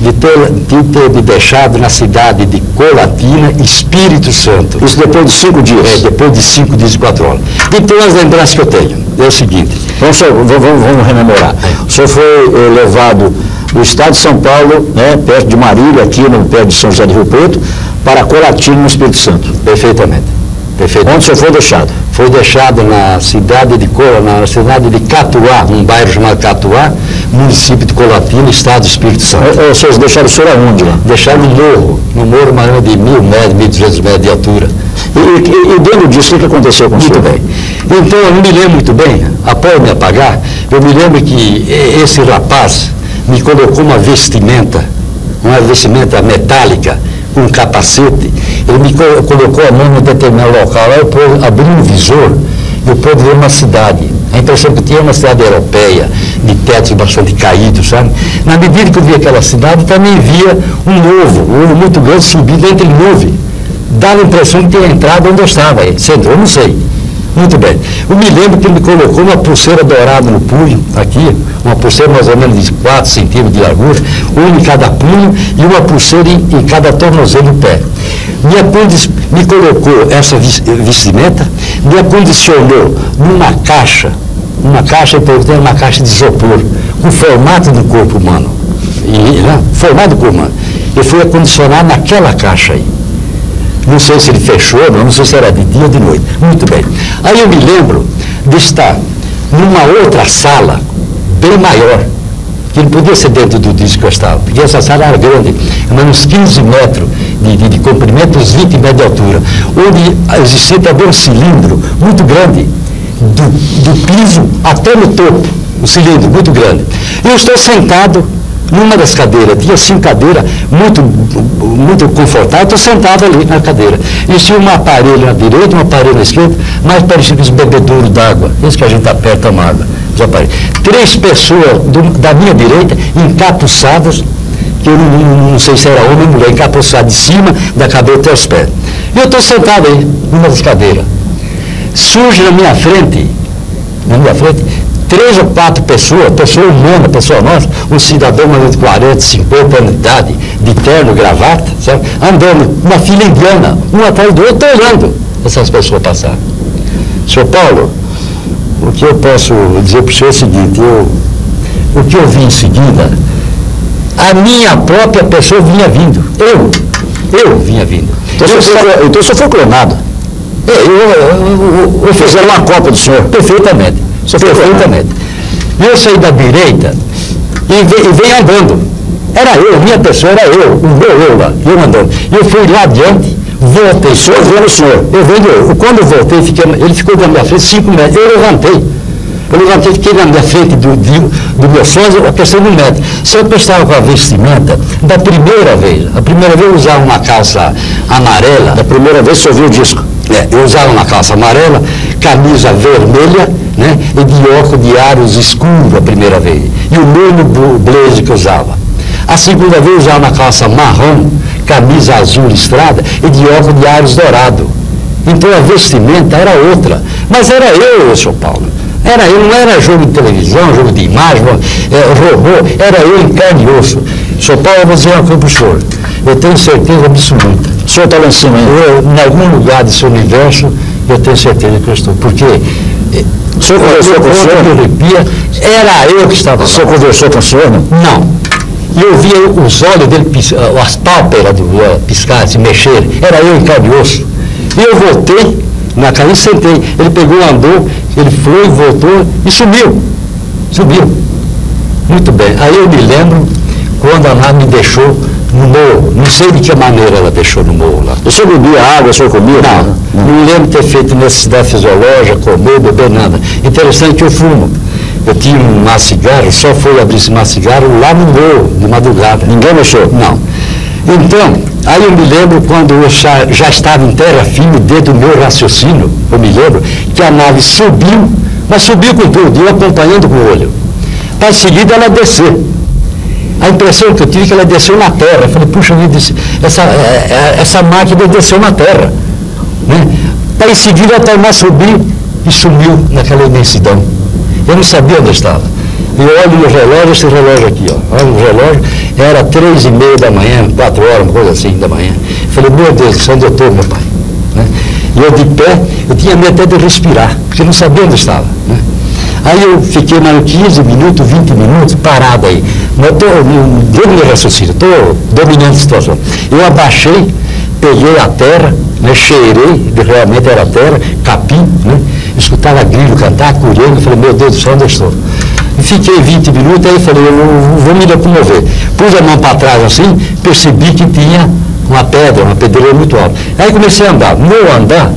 de ter, de ter me deixado na cidade de Colatina, Espírito Santo. Isso depois de cinco dias? É, depois de cinco dias e quatro horas. Então as lembranças que eu tenho é o seguinte, vamos, vamos, vamos rememorar. O senhor foi eh, levado do estado de São Paulo, né, perto de Marília, aqui no perto de São José do Rio Preto, para Colatina, no Espírito Santo. Perfeitamente. Perfeitamente. Onde o senhor foi deixado? Foi deixado na cidade de Cola, na cidade de Catuá, num bairro chamado Catuá, município de Colatina, estado do Espírito Santo. É, vocês deixaram o senhor aonde lá? Deixaram no morro, no morro maior de mil metros, mil e duzentos metros de altura. E, e, e dentro disso, o que aconteceu com o senhor? Muito bem. Então, eu me lembro muito bem, após me apagar, eu me lembro que esse rapaz me colocou uma vestimenta, uma vestimenta metálica, com um capacete, Ele me colocou a mão num determinado local, eu abri um visor e eu pude ver uma cidade. A impressão que tinha é uma cidade europeia, de tetos bastante caídos, sabe? Na medida que eu via aquela cidade, também via um novo, um ovo muito grande subido entre nuvem. Dava a impressão de ter entrado onde eu estava, você entrou, não sei. Muito bem. Eu me lembro que ele me colocou uma pulseira dourada no punho, aqui, uma pulseira mais ou menos de quatro centímetros de largura, uma em cada punho e uma pulseira em, em cada tornozelo do pé. Me, acondes, me colocou essa vestimenta, me acondicionou numa caixa, uma caixa, uma caixa de isopor, com formato do corpo humano. E, né, formato do corpo humano. Eu fui acondicionado naquela caixa aí. Não sei se ele fechou, não, não sei se era de dia ou de noite. Muito bem. Aí eu me lembro de estar numa outra sala, bem maior, que não podia ser dentro do disco que eu estava, porque essa sala era grande, uns quinze metros de, de, de comprimento, uns vinte metros de altura, onde existia também um cilindro muito grande, do, do piso até no topo, um cilindro muito grande. Eu estou sentado numa das cadeiras, tinha cinco cadeiras, muito, muito confortável, estou sentado ali na cadeira. E tinha um aparelho na direita, um aparelho na esquerda, mais parecido com os bebedouros d'água, isso que a gente aperta a água. Três pessoas do, da minha direita, encapuçadas, que eu não, não sei se era homem ou mulher, encapuçada de cima, da cabeça até os pés. E eu estou sentado aí, numa das cadeiras. Surge na minha frente, na minha frente, três ou quatro pessoas, pessoa humana, pessoa nossa, um cidadão de quarenta, cinquenta anos de idade, de terno, gravata, sabe? Andando, uma fila indiana, um atrás do outro, olhando essas pessoas passar. senhor Paulo, o que eu posso dizer para o senhor é o seguinte, eu, o que eu vi em seguida, a minha própria pessoa vinha vindo. Eu, eu vinha vindo. Então eu o senhor foi clonado. Eu, eu, eu, eu, eu fizeram uma cópia do senhor. Perfeitamente. Perfeitamente. Eu saí da direita e veio, veio andando. Era eu, minha pessoa era eu, o meu eu lá, eu andando. Eu fui lá adiante, voltei. O senhor veio o senhor? Eu venho eu. Quando eu voltei, fiquei, ele ficou na minha frente cinco metros. Eu levantei. Eu levantei, fiquei na minha frente do, do, do meu sócio, a questão de um metro. Só que eu estava com a vestimenta da primeira vez. A primeira vez eu usava uma calça amarela. Da primeira vez eu ouvi o disco. É, eu usava uma calça amarela, camisa vermelha, né, e de óculos de aros escuro a primeira vez. E o mesmo blazer que eu usava. A segunda vez eu usava uma calça marrom, camisa azul listrada e de óculos de aros dourado. Então a vestimenta era outra. Mas era eu, senhor Paulo. Era eu, não era jogo de televisão, jogo de imagem, é, robô, era eu em carne e osso. senhor Paulo, eu vou dizer uma coisa para o senhor. Eu tenho certeza absoluta. O senhor está lá em cima ainda? Em algum lugar desse universo, eu tenho certeza que eu estou. Porque, o senhor conversou com o senhor? Era eu que estava lá. O senhor conversou com o senhor? Não. não. E eu via os olhos dele, as pálpebras do piscar, se mexer. Era eu em carne e osso. E eu voltei, na cadeira sentei. Ele pegou, andou, ele foi, voltou e subiu. Subiu. Muito bem. Aí eu me lembro quando a Ana me deixou no morro, não sei de que maneira ela deixou no morro lá. O senhor bebia água, o senhor comia? Não, não, não lembro de ter feito necessidade fisiológica, comer, beber, nada. Interessante que eu fumo. Eu tinha um maço cigarro, só foi abrir esse maço cigarro lá no morro, de madrugada. Ninguém mexeu? Não. Então, aí eu me lembro quando eu já, já estava em terra firme, dentro do meu raciocínio, eu me lembro, que a nave subiu, mas subiu com tudo, eu acompanhando com o olho. Para em seguida ela desceu. A impressão que eu tive é que ela desceu na terra. Eu falei, puxa vida, essa, essa máquina desceu na terra. Né? Daí em seguida a Taimá subiu e sumiu naquela imensidão. Eu não sabia onde estava. Eu olho no relógio, esse relógio aqui, ó. Olho no relógio, era três e meia da manhã, quatro horas, uma coisa assim da manhã. Eu falei, meu Deus, onde eu estou, meu pai? Né? E eu de pé, eu tinha medo até de respirar, porque eu não sabia onde estava. Né? Aí eu fiquei mais quinze minutos, vinte minutos, parado aí. Mas eu estou dando meu raciocínio, estou dominando a situação. Eu abaixei, peguei a terra, né, cheirei, realmente era terra, capim, né, escutava grilo cantar, curando, eu falei, meu Deus do céu, onde eu estou? E fiquei vinte minutos, aí falei, eu não vou me locomover. Pus a mão para trás assim, percebi que tinha uma pedra, uma pedreira muito alta. Aí comecei a andar. No andar,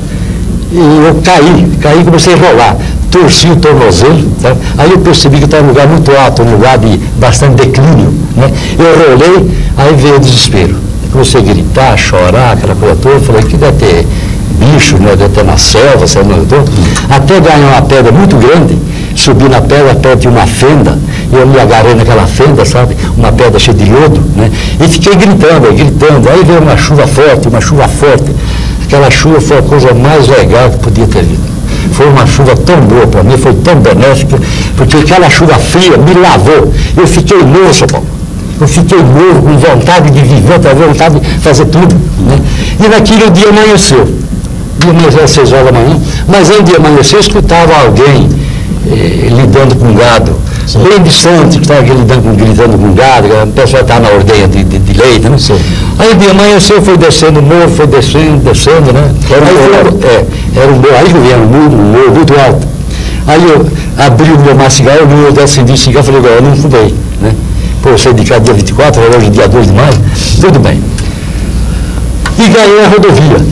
eu caí, caí e comecei a rolar. Torci o tornozelo, tá? Aí eu percebi que estava um lugar muito alto, um lugar de bastante declínio, né? Eu rolei, aí veio o desespero. comecei a gritar, chorar, aquela coisa toda. Eu falei que deve ter bicho, né, deve ter na selva, sei lá, até ganhar uma pedra muito grande. Subi na pedra, perto de uma fenda, e eu me agarrei naquela fenda, sabe? Uma pedra cheia de lodo, né? E fiquei gritando, gritando. Aí veio uma chuva forte, uma chuva forte. Aquela chuva foi a coisa mais legal que podia ter vindo. Foi uma chuva tão boa para mim, foi tão benéfica, porque aquela chuva fria me lavou. Eu fiquei louco, Paulo. Eu fiquei louco, com vontade de viver, com vontade de fazer tudo, né? E naquele dia amanheceu. Dia amanheceu às seis horas da manhã, mas antes de amanhecer eu escutava alguém eh, lidando com gado. Sim. Bem distante, que estava lidando, lidando com gado, o pessoal estava na ordenha de, de, de leite, né? Sim. Aí de amanhecer foi descendo o morro, foi descendo, descendo, né? Era um aí, morro, foi, é, era um morro, aí eu vi, era um morro, um morro muito alto. Aí eu abri o meu macigarro, eu me acendi o cigarro, falei, agora eu não fumei, né? Pô, eu saí de casa dia vinte e quatro, hoje dia dois de maio, tudo bem. E ganhei a rodovia.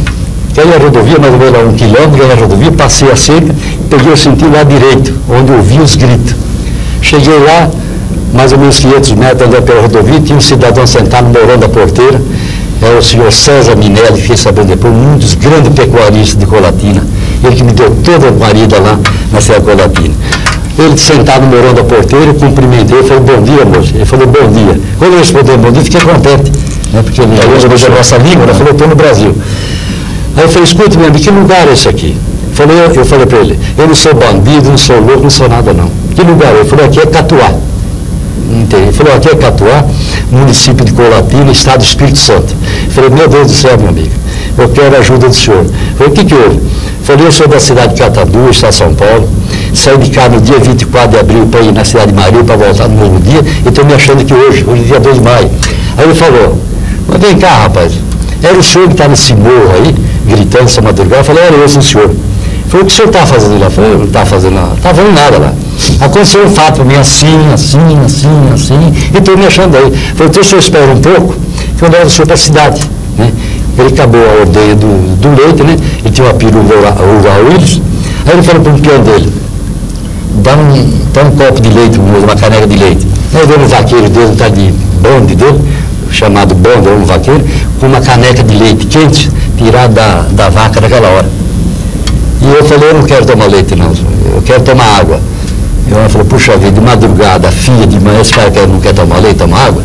Ganhei a rodovia, mais ou menos a um quilômetro, ganhei a rodovia, passei a cerca, peguei o sentido lá direito, onde eu vi os gritos. Cheguei lá, mais ou menos quinhentos metros andando pela rodovia, tinha um cidadão sentado morando a porteira, era o senhor César Minelli, fiquei sabendo depois, um dos grandes pecuaristas de Colatina, ele que me deu toda a guarida lá na cidade de Colatina. Ele sentado morando a porteira, eu cumprimentei, eu falei, bom dia, moço. Ele falou, bom dia. Quando eu respondi bom dia, fiquei contente, né, porque ele hoje é a nossa língua, ele falou, estou no Brasil. Aí eu falei, escute, meu amigo, que lugar é esse aqui? Falei, eu, eu falei para ele, eu não sou bandido, não sou louco, não sou nada não. Que lugar? Eu falei, aqui é Catuá. Entendi. Ele falou, aqui é Catuá, município de Colatina, estado do Espírito Santo. Eu falei, meu Deus do céu, meu amigo, eu quero a ajuda do senhor. Eu falei, o que que houve? Eu falei, eu sou da cidade de Catanduva, estado de São Paulo, saí de cá no dia vinte e quatro de abril para ir na cidade de Marília, para voltar no novo dia, e estou me achando que hoje, hoje é dia dois de maio. Aí ele falou, mas vem cá, rapaz, era o senhor que está nesse morro aí, gritando essa madrugada? Eu falei, era eu, sim, senhor. Falei, o que o senhor está fazendo lá? Eu falei, não está fazendo nada. Não está fazendo nada lá. Aconteceu um fato para mim assim, assim, assim, assim, e estou me achando aí. Falei, então o senhor espera um pouco, que eu levo o senhor para a cidade, né? Ele acabou a ordenha do, do leite, né? Ele tinha uma peruca, o Willis. Aí ele falou para o peão dele, dá um, dá um copo de leite, uma caneca de leite. Aí veio um vaqueiro dele, um tal de bonde dele, chamado bonde, um vaqueiro, com uma caneca de leite quente, tirada da, da vaca naquela hora. E eu falei, eu não quero tomar leite não, eu quero tomar água. E ela falou, puxa vida, de madrugada, filha de manhã, esse cara não quer tomar leite, tomar água.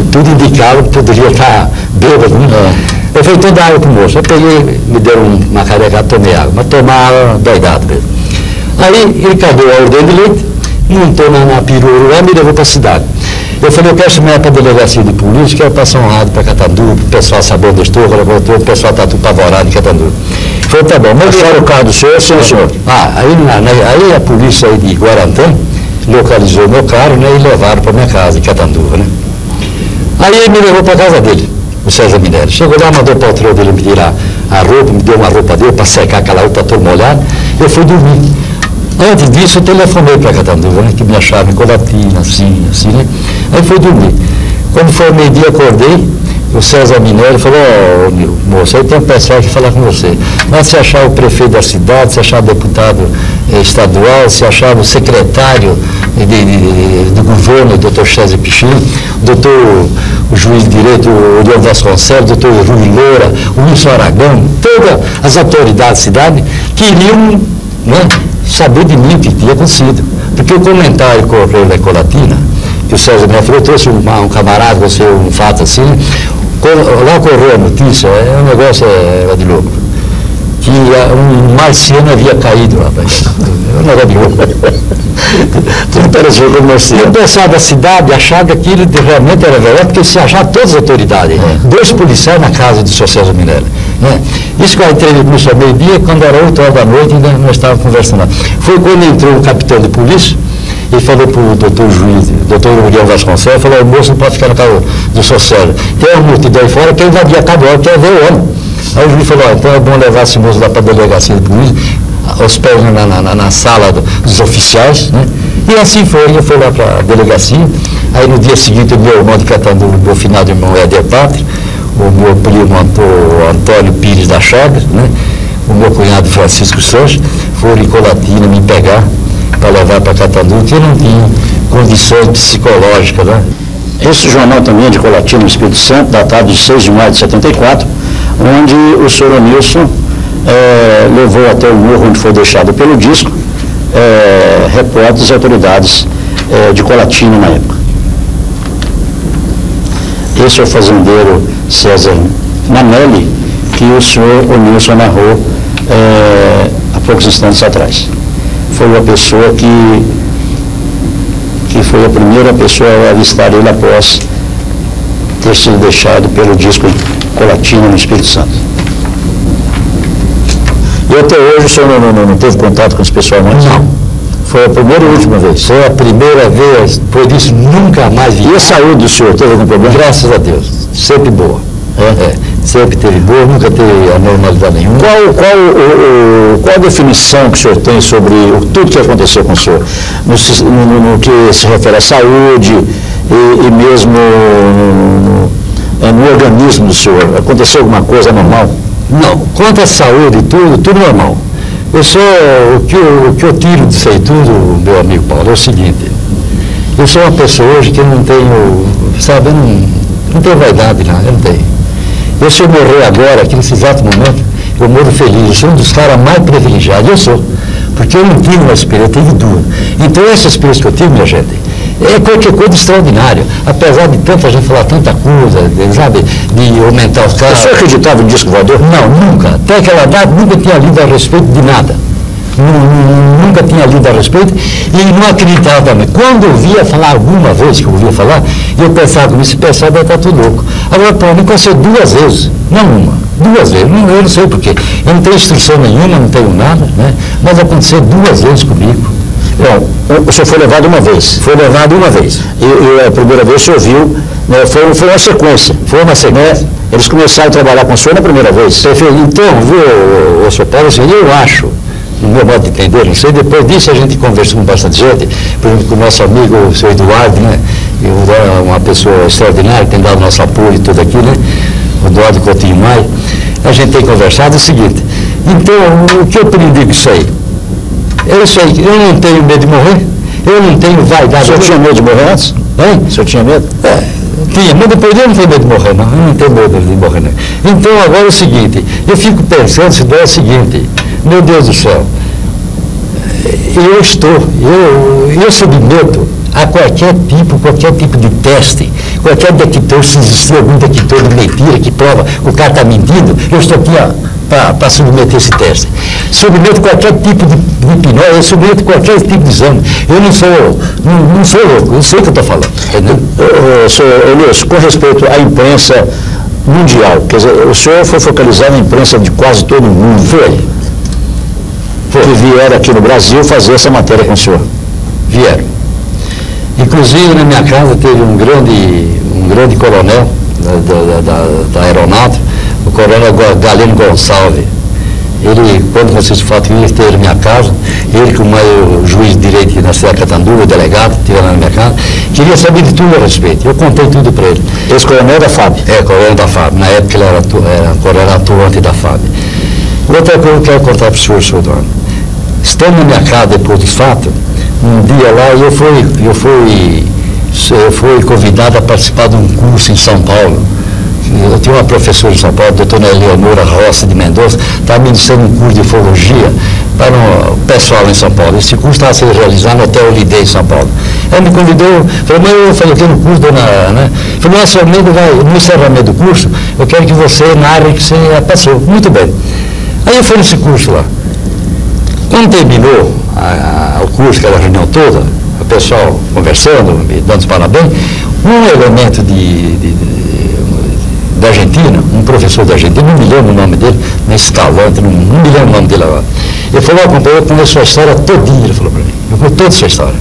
E tudo indicava que poderia estar bêbado. Né? É. Eu falei, então dá água para o moço. Eu peguei, me deram uma careca, tomei água. Mas tomar água, doidado mesmo. Aí ele cadê a ordem de leite, montou na, na perua lá, me levou para a cidade. Eu falei, eu quero chamar para a delegacia de polícia, quero passar um rádio para Catanduva, para o pessoal saber onde estou, o pessoal está tudo apavorado em Catanduva. Falei, tá bom, mas era o carro do senhor, sim, senhor. Ah, aí, na, na, aí a polícia aí de Guarantã localizou meu carro, né, e levaram para minha casa, em Catanduva, né. Aí ele me levou para a casa dele, o César Minelli. Chegou lá, mandou o patrão dele me tirar a roupa, me deu uma roupa dele para secar aquela roupa toda molhada, eu fui dormir. Antes disso, eu telefonei para Catanduva, né, que me acharam em Colatina, assim, assim, né. Aí fui dormir. Quando foi meio-dia, acordei, o César Minelli falou, ó, oh, moço, eu tenho um pessoal que falar com você. Mas se achar o prefeito da cidade, se achar deputado eh, estadual, se achar o secretário de, de, de, do governo, o doutor César Pichim, o doutor, o juiz de direito, o Leandro Vasconcelos, o doutor Rui Loura, o Wilson Aragão, todas as autoridades da cidade queriam, né, saber de mim o que tinha acontecido. Porque o comentário que ocorreu na Colatina, que o César me falou, eu trouxe um, um camarada, você, um fato assim, lá ocorreu a notícia, é um negócio é, de louco, que um marciano havia caído lá, rapaz. É um negócio de louco. Tudo pareceu com o marciano. E o pessoal da cidade achava que aquilo realmente era verdade, porque se achava todas as autoridades. É. Dois policiais na casa do senhor César Minelli. Né? Isso que eu entrei no curso ao meio-dia, quando era oito horas da noite, ainda nós estávamos conversando. Foi quando entrou o capitão de polícia e falou para o doutor juiz, doutor Uriel Vasconcelos, falou, o moço não pode ficar na casa do seu César. Tem uma multidão aí fora, quer invadir a cada hora, quer ver o homem. Aí o juiz falou, ah, então é bom levar esse moço lá para a delegacia de polícia, aos pés na, na, na sala dos oficiais, né? E assim foi, ele foi lá para a delegacia. Aí no dia seguinte o meu irmão de Catanduva, meu finado irmão Éder Pátrio, o meu primo Antônio Pires da Chagas, né, o meu cunhado Francisco Sanches, foram em Colatina me pegar para levar para Catanduva, que eu não tinha condições psicológicas, né? Esse jornal também é de Colatina, no Espírito Santo, datado de seis de maio de setenta e quatro, onde o senhor Onílson é, levou até o morro onde foi deixado pelo disco é, repórteres e autoridades é, de Colatina na época. Esse é o fazendeiro César Minelli, que o senhor Onílson narrou é, há poucos instantes atrás. Foi uma pessoa que, que foi a primeira pessoa a avistar ele após ter sido deixado pelo disco Colatina no Espírito Santo. E até hoje o senhor não, não, não teve contato com esse pessoal mais? Não. Foi a primeira e última vez? Foi a primeira vez, por isso nunca mais vi. E a saúde do senhor, teve algum problema? Graças a Deus, sempre boa. É? É, sempre teve boa, nunca teve anormalidade nenhuma. Qual, qual, o, o, qual a definição que o senhor tem sobre tudo que aconteceu com o senhor? No, no, no que se refere à saúde e, e mesmo no, no, no organismo do senhor? Aconteceu alguma coisa anormal? Não, quanto à saúde e tudo, tudo normal. Eu sou, o que eu, o que eu tiro disso aí tudo, meu amigo Paulo, é o seguinte: eu sou uma pessoa hoje que eu não tenho, sabe, eu não, não tenho vaidade lá, eu não tenho. Eu, se eu morrer agora, aqui nesse exato momento, eu moro feliz, eu sou um dos caras mais privilegiados, eu sou, porque eu não tive uma experiência, eu tive duas. Então, essa experiência que eu tive, minha gente, é qualquer coisa extraordinária, apesar de tanta gente falar tanta coisa, sabe, de aumentar os caras. O senhor acreditava em disco voador? Não, nunca. Até aquela data, nunca tinha lido a respeito de nada. Nunca tinha lido a respeito e não acreditava também. Quando eu via falar alguma vez que eu ouvia falar, eu pensava, esse pessoal deve estar tudo louco. Agora, para mim, aconteceu duas vezes, não uma, duas vezes. Não, eu não sei porquê. Eu não tenho instrução nenhuma, não tenho nada, né? Mas aconteceu duas vezes comigo. Bom, o senhor foi levado uma vez. Foi levado uma vez. E, e a primeira vez o senhor viu, né, foi, foi uma sequência. Foi uma sequência. Né? Eles começaram a trabalhar com o senhor na primeira vez. Então, viu, o senhor Paulo, eu acho, no meu modo de entender, não sei, depois disso a gente conversou com bastante gente, por exemplo, com o nosso amigo, o senhor Eduardo, né? Uma pessoa extraordinária, tem dado nosso apoio e tudo aquilo, né? O Eduardo Coutinho Maia. A gente tem conversado o seguinte. Então, o que eu predigo isso aí? Eu sei que eu não tenho medo de morrer, eu não tenho vaidade. O senhor tinha medo de morrer antes? Hein? O senhor tinha medo? É, tinha, mas depois eu não tenho medo de morrer, não. Eu não tenho medo de morrer, não. Então, agora é o seguinte, eu fico pensando, se der é o seguinte, meu Deus do céu, eu estou, eu, eu submeto a qualquer tipo, qualquer tipo de teste, qualquer detector, se existir algum detector de mentira que prova que o cara está mentindo, eu estou aqui, ó, para submeter esse teste. Submeto qualquer tipo de hipnose, eu submeto qualquer tipo de exame. Eu não sou, não, não sou louco, eu sei o que eu estou falando. O, o, senhor Elias, com respeito à imprensa mundial, quer dizer, o senhor foi focalizado na imprensa de quase todo o mundo. Foi. Foi. Que vieram aqui no Brasil fazer essa matéria com o senhor. Vieram. Inclusive, na minha casa teve um grande, um grande coronel da, da, da, da aeronáutica, o coronel Galeno Gonçalves. Ele, quando vocês falam, ele esteve na minha casa, ele como é o juiz de direito na C I A Catanduva, o delegado, esteve lá na minha casa, queria saber de tudo a respeito, eu contei tudo para ele. Esse coronel da F A B? É, coronel da F A B, na época ele era, era coronel atuante da F A B. Outra coisa que eu quero contar para o senhor, senhor dono, estando na minha casa depois do fato, um dia lá eu fui, eu fui, eu fui convidado a participar de um curso em São Paulo. Eu tinha uma professora de São Paulo, a doutora Eleonora Roça de Mendoza, estava me iniciando um curso de ufologia para o pessoal em São Paulo. Esse curso estava sendo realizado no Hotel Lidei em São Paulo. Ela me convidou, falou, mas eu falei, eu tenho um curso, dona Ana, né? Falei, mas seu amigo vai, no encerramento do curso, eu quero que você, na área que você passou. Muito bem. Aí eu fui nesse curso lá. Quando terminou a, a, o curso, aquela reunião toda, o pessoal conversando, me dando os parabéns, um elemento de, de, de da Argentina, um professor da Argentina, não me lembro o nome dele, na escalante, não me lembro o nome dele agora. Ele falou, acompanhou, eu conheço a história todinha, ele falou para mim, eu conheço toda a sua história.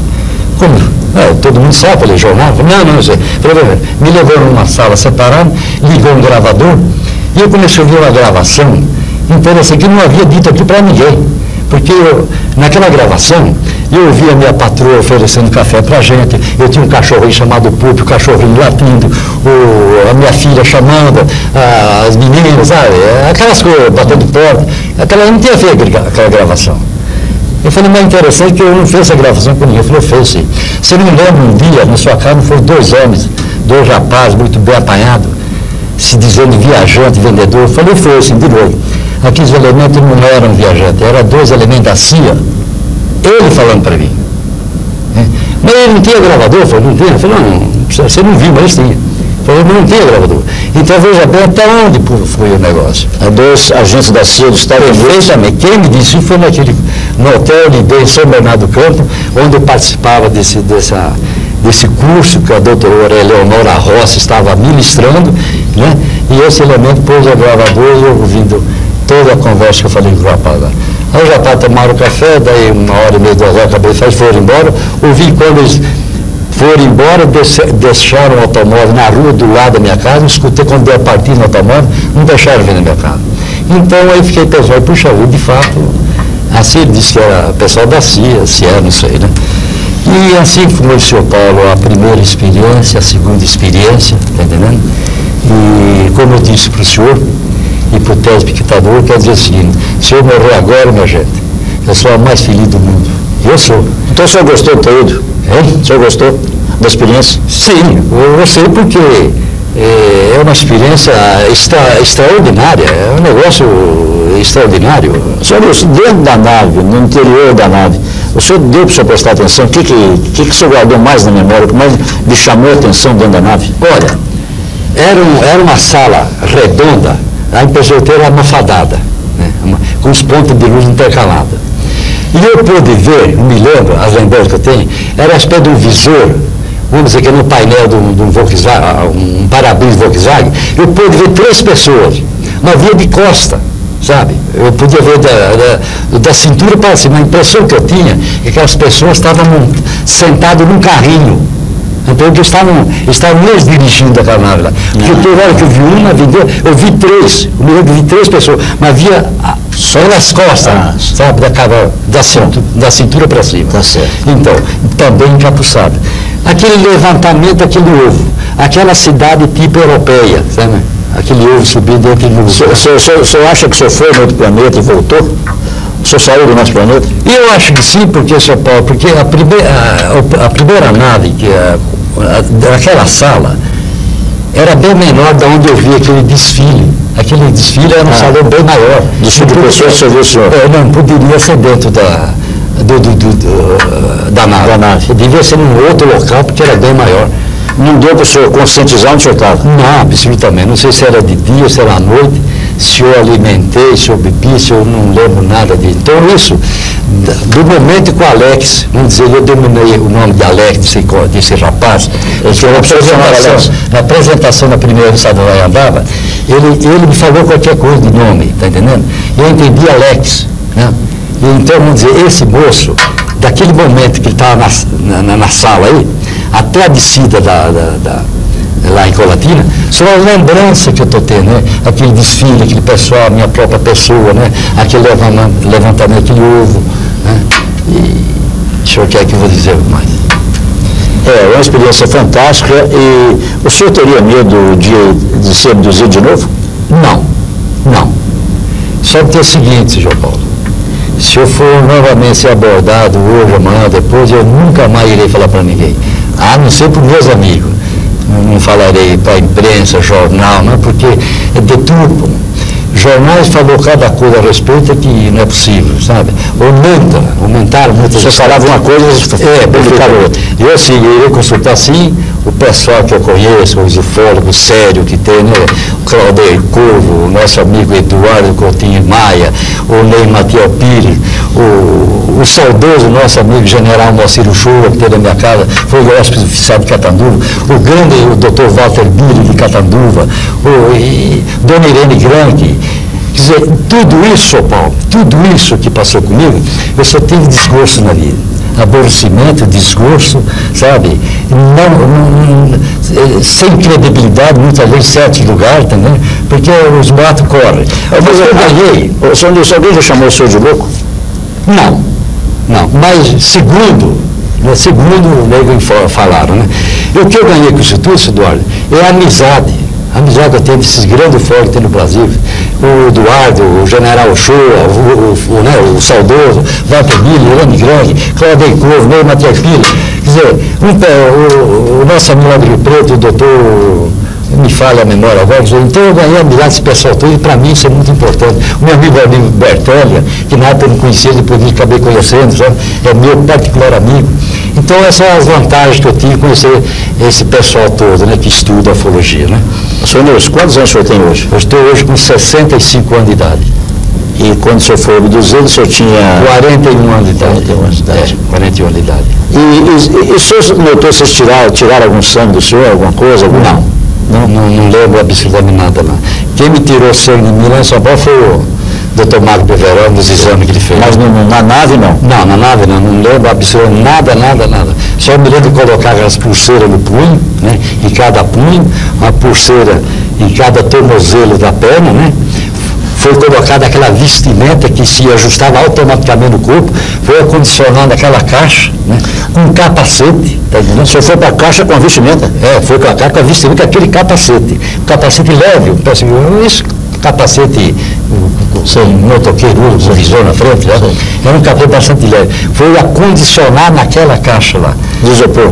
Como? É, todo mundo sabe, ele jornal, falei, não, não, não sei. Falei, me levou numa sala separada, ligou um gravador, e eu comecei a ouvir uma gravação interessante, que não havia dito aqui para ninguém, porque eu, naquela gravação, eu ouvi a minha patroa oferecendo café para a gente, eu tinha um cachorrinho chamado Pupi, o cachorrinho latindo, o, a minha filha chamando, a, as meninas, sabe? Aquelas coisas, batendo porta, aquela, não tinha feito aquela gravação. Eu falei, mas é interessante que eu não fiz essa gravação com ninguém. Eu falei, eu fiz sim. Você não lembra um dia, na sua casa, foram dois homens, dois rapazes muito bem apanhados, se dizendo viajante, vendedor. Eu falei, foi assim, de novo. Aqueles elementos não eram viajantes, eram dois elementos da C I A, ele falando para mim. É. Mas ele não tinha gravador, falou, não tinha. Eu falei, não, não, você não viu, mas tinha. Falei, não tinha gravador. Então veja bem até onde foi o negócio. A dois agentes da C I A do Estado também. Quem me disse foi naquele, no Hotel Lidei, São Bernardo do Campo, onde eu participava desse, dessa, desse curso que a doutora Eleonora Roça estava ministrando, né? E esse elemento pôs a gravador e eu ouvindo toda a conversa que eu falei com o rapaz lá. Aí os rapazes tomaram café, daí uma hora e meia, duas horas, acabei de fazer, foram embora. Ouvi quando eles foram embora, deixaram o automóvel na rua do lado da minha casa, escutei quando deu a partida no automóvel, não deixaram vir na minha casa. Então aí fiquei pensando, puxa vida, de fato, assim ele disse que era pessoal da C I A, C I A, não sei, né? E assim foi, senhor Paulo, a primeira experiência, a segunda experiência, tá entendendo? E como eu disse para o senhor, e para o telespectador, quer dizer o seguinte, se eu morrer agora, minha gente, eu sou a mais feliz do mundo. Eu sou. Então o senhor gostou do período? Hein? O senhor gostou da experiência? Sim, eu gostei porque é, é uma experiência extra, extraordinária, é um negócio extraordinário. O senhor, dentro da nave, no interior da nave, o senhor deu para o senhor prestar atenção? O que, que, que, que o senhor guardou mais na memória? O que mais lhe chamou a atenção dentro da nave? Olha, era, um, era uma sala redonda, a impressão era almofadada, né, uma, com os pontos de luz intercalados. E eu pude ver, me lembro, as lembranças que eu tenho, era as pedras do visor, vamos dizer que no painel de um, de um Volkswagen, um para-brisa Volkswagen, eu pude ver três pessoas, mas via de costa, sabe? Eu podia ver da, da, da cintura para cima. A impressão que eu tinha é que aquelas pessoas estavam sentadas num carrinho. Então eles estavam, estavam eles dirigindo a nave lá. Porque toda hora que eu vi uma, vi duas, eu vi três, eu vi três pessoas, mas via a, só nas costas, ah, sabe, da, da, cintura, da cintura para cima. Tá certo. Então, também encapuçado. Aquele levantamento, aquele ovo, aquela cidade tipo europeia, sabe? Aquele ovo subindo e aquele ovo. O senhor, o senhor, o senhor acha que o senhor foi no outro planeta e voltou? O senhor saiu do nosso planeta? Eu acho que sim, porque, senhor Paulo, porque a primeira, a, a primeira nave, que a, a, aquela sala, era bem menor da onde eu vi aquele desfile. Aquele desfile era um ah, salão bem maior. Desfile de pessoas, senhor, viu, senhor? É, não poderia ser dentro da, do, do, do, do, da nave. Da nave. Devia ser num outro local, porque era bem maior. Não deu para o senhor conscientizar onde o senhor estava? Não, absolutamente. Não sei se era de dia, se era à noite, se eu alimentei, se eu bebi, se eu não lembro nada disso. Então isso, do momento que o Alex, vamos dizer, eu dominei o nome de Alex, desse rapaz, que era apresentação, na apresentação da primeira Salto de Avanhandava, ele, ele me falou qualquer coisa de nome, está entendendo? Eu entendi Alex, né? E então, vamos dizer, esse moço, daquele momento que ele estava na, na, na sala aí, até a descida da, da, da lá em Colatina, são as lembranças que eu estou tendo, né? Aquele desfile, aquele pessoal, a minha própria pessoa, né? Aquele levantamento, aquele ovo, né? E o senhor quer que eu vou dizer mais? É, é uma experiência fantástica. E o senhor teria medo de, de ser abduzido de novo? Não, não. Só que é o seguinte, João Paulo, se eu for novamente ser abordado hoje, amanhã, depois, eu nunca mais irei falar para ninguém, a não ser para os meus amigos. Não falarei para a imprensa, jornal, não, porque deturpam. Jornais falam cada coisa a respeito que não é possível, sabe? Aumenta, aumentaram muito. Você falava uma coisa, é, publicaram outra. Eu, assim, eu ia consultar, sim, o pessoal que eu conheço, os ufólogos sérios que tem, né? O Claudio Corvo, o nosso amigo Eduardo Coutinho Maia, o Ney Matiel Pires, o, o saudoso nosso amigo General Moacir Uchoa, que teve na minha casa, foi o hóspede oficial de Catanduva, o grande o doutor Walter Billy de Catanduva, o, e, dona Irene Grande. Quer dizer, tudo isso, Paulo, tudo isso que passou comigo, eu só tive desgosto na vida. Aborrecimento, desgosto, sabe? Não, não, sem credibilidade, muitas vezes, em certos lugares também, porque os matos correm. Mas eu ganhei. O senhor Nilson já chamou o senhor de louco? Não, não. Mas segundo, né, segundo o nego falaram, né? E o que eu ganhei com isso tudo, Eduardo, é a amizade. A amizade que eu tenho desses grandes fortes que tem no Brasil, o Eduardo, o General Ochoa, o, o, o, né, o saudoso, Walter Billy, o Irene Grande, Claudio Corvo, o Ney Matias Filho. dizer, o, o nosso amigo do Rio Preto, o doutor, me falha a memória agora, dizer, então eu ganhei a amizade desse pessoal todo, e para mim isso é muito importante. O meu amigo amigo Bertelli, que na época eu não conhecia, depois me acabei conhecendo, sabe? É meu particular amigo. Então essas são as vantagens que eu tive, conhecer esse pessoal todo, né, que estuda a ufologia, né? Senhor Neus, quantos anos o senhor tem hoje? Eu estou hoje com sessenta e cinco anos de idade. E quando o senhor foi abduzido, o senhor tinha... quarenta e um anos de idade. quarenta e um anos de idade. É, quarenta e um anos de idade. E, e, e o senhor notou, vocês tiraram, tiraram algum sangue do senhor, alguma coisa? Algum... Não, não, não, não lembro absolutamente nada, não. Quem me tirou sangue de mim lá em São Paulo foi o doutor Márcio Bederoff, nos exames que ele fez. Mas não, na nave, não? Não, na nave não, não lembro absolutamente nada, nada, nada. Só me lembro de colocar as pulseiras no punho, né, em cada punho, uma pulseira em cada tornozelo da perna, né? Foi colocada aquela vestimenta que se ajustava automaticamente no corpo, foi acondicionada aquela caixa, né, com um capacete. Tá entendendo? Só foi para a caixa com a vestimenta? É, foi para a caixa com a vestimenta, aquele capacete. Um capacete leve, um isso, capacete, sem motoqueiro, um visor na frente, né? Era um capacete bastante leve. Foi acondicionar naquela caixa lá. De isopor?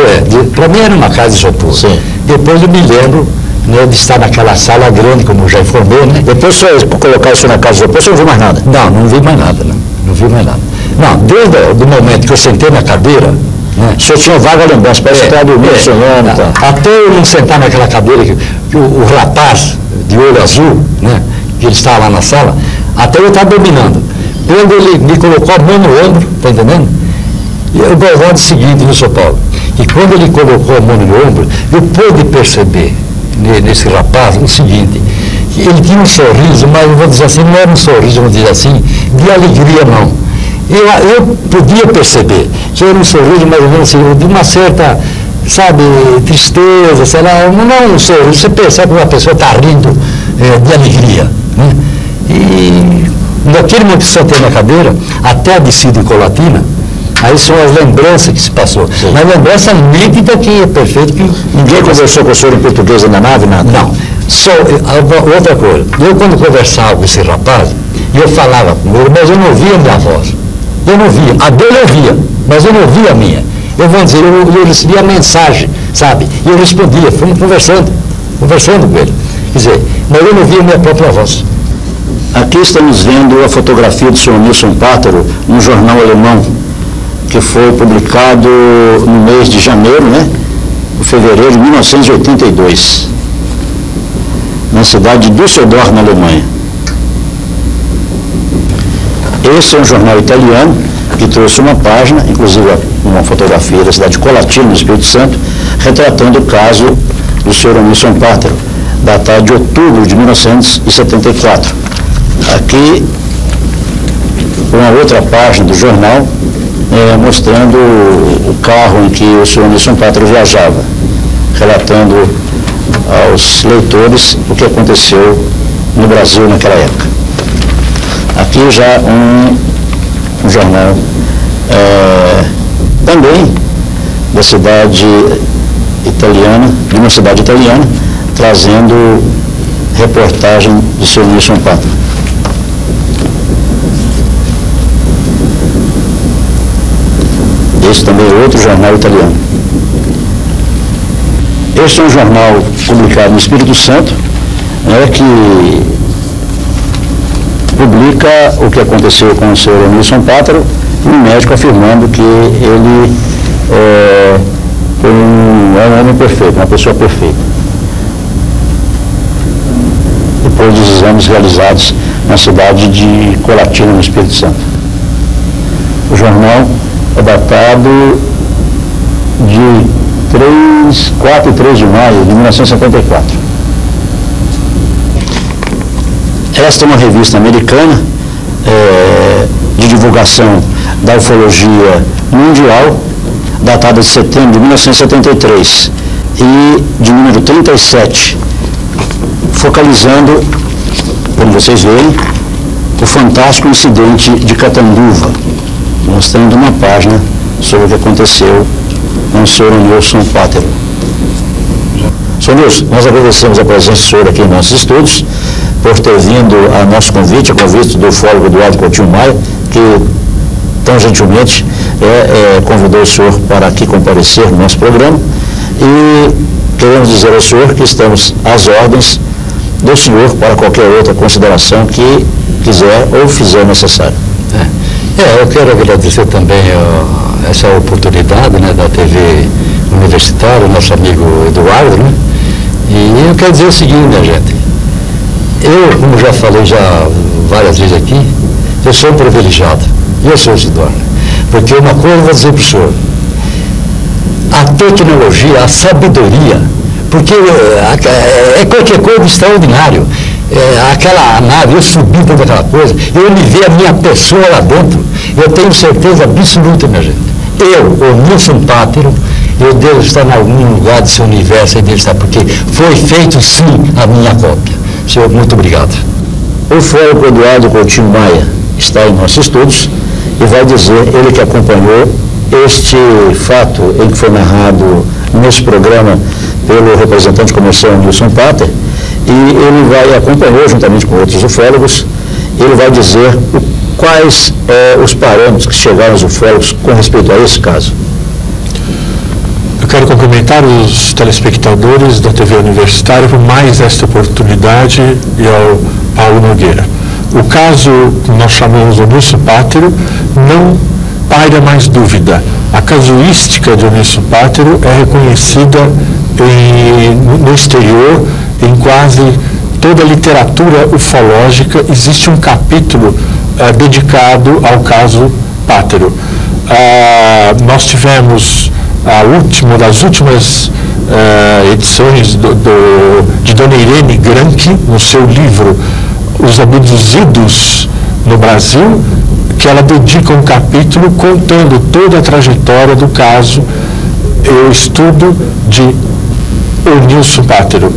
É, para mim era uma casa de isopor. Sim. Depois eu me lembro, né, de estar naquela sala grande, como eu já informei, né? Depois só colocar isso na casa, depois eu não vi mais nada. Não, não vi mais nada, não, não vi mais nada. Não, desde o momento que eu sentei na cadeira, né? O senhor tinha vaga lembrança, parece que estava dormindo, sonhando, tá. Até eu não sentar naquela cadeira, que, que o, o rapaz de olho azul, né, que ele estava lá na sala, até eu estava dominando. Quando ele me colocou a mão no ombro, tá entendendo? E eu vou o seguinte, viu, São Paulo? E quando ele colocou a mão no ombro, eu pude perceber nesse rapaz o seguinte: ele tinha um sorriso, mas eu vou dizer assim, não era um sorriso, vamos dizer assim, de alegria, não. Eu, eu podia perceber que era um sorriso mais ou menos assim, de uma certa, sabe, tristeza, sei lá, não um sorriso. Você percebe que uma pessoa está rindo é, de alegria, né? E naquele momento que só tem na cadeira, até a descida em Colatina, aí são as lembranças que se passou. Sim. Mas lembrança nítida que é perfeito. Que ninguém conversou com o senhor em português na nave, nada? Não. Só outra coisa. Eu, quando conversava com esse rapaz, eu falava com ele, mas eu não ouvia a minha voz. Eu não ouvia. A dele eu ouvia, mas eu não ouvia a minha. Eu vou dizer, eu, eu recebia a mensagem, sabe? E eu respondia, fomos conversando, conversando com ele. Quer dizer, mas eu não ouvia a minha própria voz. Aqui estamos vendo a fotografia do senhor Onílson Pattero, num jornal alemão, que foi publicado no mês de janeiro, né? Em fevereiro de mil novecentos e oitenta e dois, na cidade de Düsseldorf, na Alemanha. Esse é um jornal italiano que trouxe uma página, inclusive uma fotografia da cidade de Colatina, no Espírito Santo, retratando o caso do senhor Onílson Pattero, datado de outubro de mil novecentos e setenta e quatro. Aqui, uma outra página do jornal, É, mostrando o carro em que o senhor Onílson Pattero viajava, relatando aos leitores o que aconteceu no Brasil naquela época. Aqui já um, um jornal é, também da cidade italiana, de uma cidade italiana, trazendo reportagem do senhor Onílson Pattero. Esse também é outro jornal italiano. Este é um jornal publicado no Espírito Santo, né, que publica o que aconteceu com o senhor Onílson Pattero, um médico afirmando que ele é, é um homem perfeito, uma pessoa perfeita, depois dos exames realizados na cidade de Colatina, no Espírito Santo. O jornal é datado de três, quatro e três de maio de mil novecentos e setenta e quatro. Esta é uma revista americana é, de divulgação da ufologia mundial, datada de setembro de mil novecentos e setenta e três e de número trinta e sete, focalizando, como vocês veem, o fantástico incidente de Catanduva, mostrando uma página sobre o que aconteceu com o senhor Onílson Pattero. senhor Onílson, nós agradecemos a presença do senhor aqui em nossos estudos, por ter vindo a nosso convite, a convite do ufólogo Eduardo Coutinho Maia, que tão gentilmente é, é, convidou o senhor para aqui comparecer no nosso programa, e queremos dizer ao senhor que estamos às ordens do senhor para qualquer outra consideração que quiser ou fizer necessário. É, é, eu quero agradecer também ó, essa oportunidade, né, da T V Universitária, nosso amigo Eduardo, né? E eu quero dizer o seguinte, minha gente, eu, como já falei já várias vezes aqui, eu sou privilegiado, eu sou cidadão, porque uma coisa eu vou dizer para o senhor, a tecnologia, a sabedoria, porque é, é qualquer coisa extraordinário, é, aquela nave, eu subi dentro daquela coisa, eu levei a minha pessoa lá dentro, eu tenho certeza absoluta, minha gente, eu, o Onílson Pattero, meu Deus está em algum lugar desse universo, aí Deus está, porque foi feito sim a minha cópia. Senhor, muito obrigado. O Fórum Eduardo Coutinho Maia está em nossos estudos e vai dizer, ele que acompanhou este fato, ele que foi narrado nesse programa pelo representante de comissão, Onílson Pattero, e ele vai acompanhou juntamente com outros ufólogos, ele vai dizer quais eh, os parâmetros que chegaram aos ufólogos com respeito a esse caso. Eu quero cumprimentar os telespectadores da T V Universitária por mais esta oportunidade e ao Paulo Nogueira. O caso que nós chamamos de Onílson Pattero não paira mais dúvida. A casuística de Onílson Pattero é reconhecida em, no exterior, em quase toda a literatura ufológica. Existe um capítulo ah, dedicado ao caso Pattero. Ah, nós tivemos a última das últimas uh, edições do, do, de Dona Irene Grande, no seu livro Os Abduzidos no Brasil, que ela dedica um capítulo contando toda a trajetória do caso e o estudo de Onílson Pattero.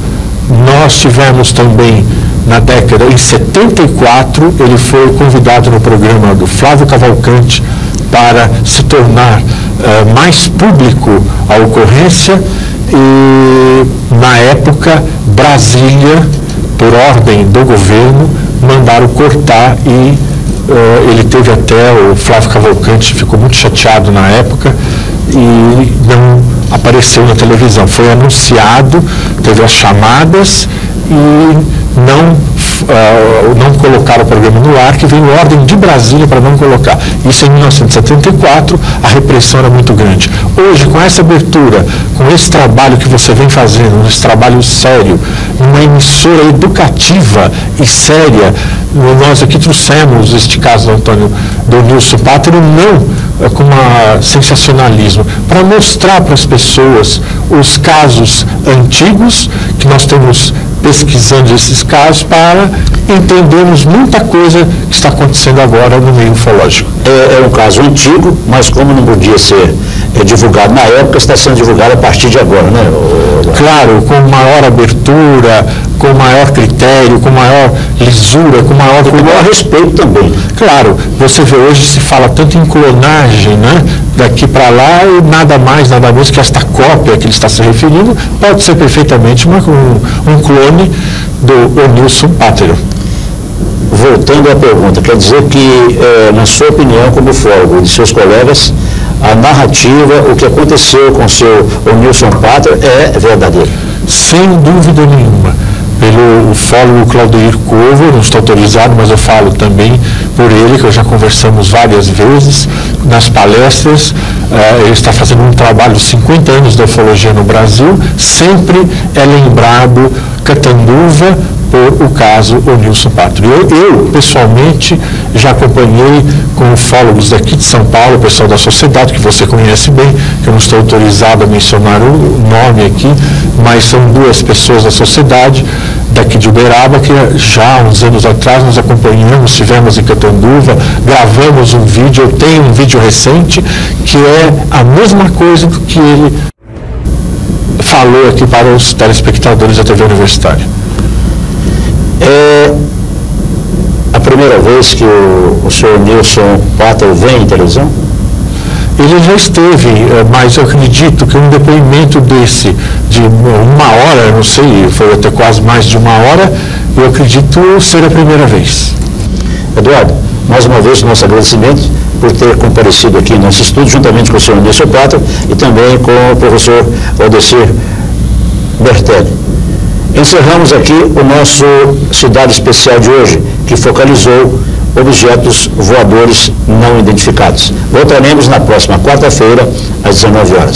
Nós tivemos também, na década de setenta e quatro, ele foi convidado no programa do Flávio Cavalcante para se tornar Uh, mais público a ocorrência, e na época Brasília, por ordem do governo, mandaram cortar e uh, ele teve até, o Flávio Cavalcante ficou muito chateado na época e não apareceu na televisão, foi anunciado, teve as chamadas e não, uh, não colocaram o programa no ar, que veio ordem de Brasília para não colocar. Isso em mil novecentos e setenta e quatro, a repressão era muito grande. Hoje, com essa abertura, com esse trabalho que você vem fazendo, esse trabalho sério, uma emissora educativa e séria, nós aqui trouxemos este caso do Antônio do Onílson Pattero, não com um sensacionalismo, para mostrar para as pessoas os casos antigos, que nós temos pesquisando esses casos para entendermos muita coisa que está acontecendo agora no meio ufológico. É, é um caso antigo, mas como não podia ser é, divulgado na época, está sendo divulgado a partir de agora, né? Claro, com maior abertura, com maior critério, com maior lisura, com maior... Com maior respeito também. Claro, você vê hoje se fala tanto em clonagem, né? Daqui para lá e nada mais, nada menos que esta cópia que ele está se referindo pode ser perfeitamente uma, um, um clone do Onílson Pattero. Voltando à pergunta, quer dizer que, eh, na sua opinião, como ufólogo e de seus colegas, a narrativa, o que aconteceu com o seu Onílson Pattero é verdadeiro? Sem dúvida nenhuma. Pelo ufólogo Claudio Corvo, não estou autorizado, mas eu falo também por ele, que eu já conversamos várias vezes nas palestras, uh, ele está fazendo um trabalho de cinquenta anos da ufologia no Brasil, sempre é lembrado Catanduva por o caso Onílson Pattero. Eu, eu, pessoalmente, já acompanhei com ufólogos daqui de São Paulo, o pessoal da sociedade, que você conhece bem, que eu não estou autorizado a mencionar o nome aqui, mas são duas pessoas da sociedade, daqui de Uberaba, que já há uns anos atrás nos acompanhamos, estivemos em Catanduva, gravamos um vídeo, eu tenho um vídeo recente, que é a mesma coisa que ele falou aqui para os telespectadores da T V Universitária. É a primeira vez que o, o senhor Onílson Pattero vem em televisão? Ele já esteve, mas eu acredito que um depoimento desse, de uma hora, não sei, foi até quase mais de uma hora, eu acredito ser a primeira vez. Eduardo, mais uma vez, nosso agradecimento por ter comparecido aqui em nosso estúdio, juntamente com o senhor Onílson Pattero e também com o professor Valdecir Bertelli. Encerramos aqui o nosso Cidade Especial de hoje, que focalizou objetos voadores não identificados. Voltaremos na próxima quarta-feira, às dezenove horas.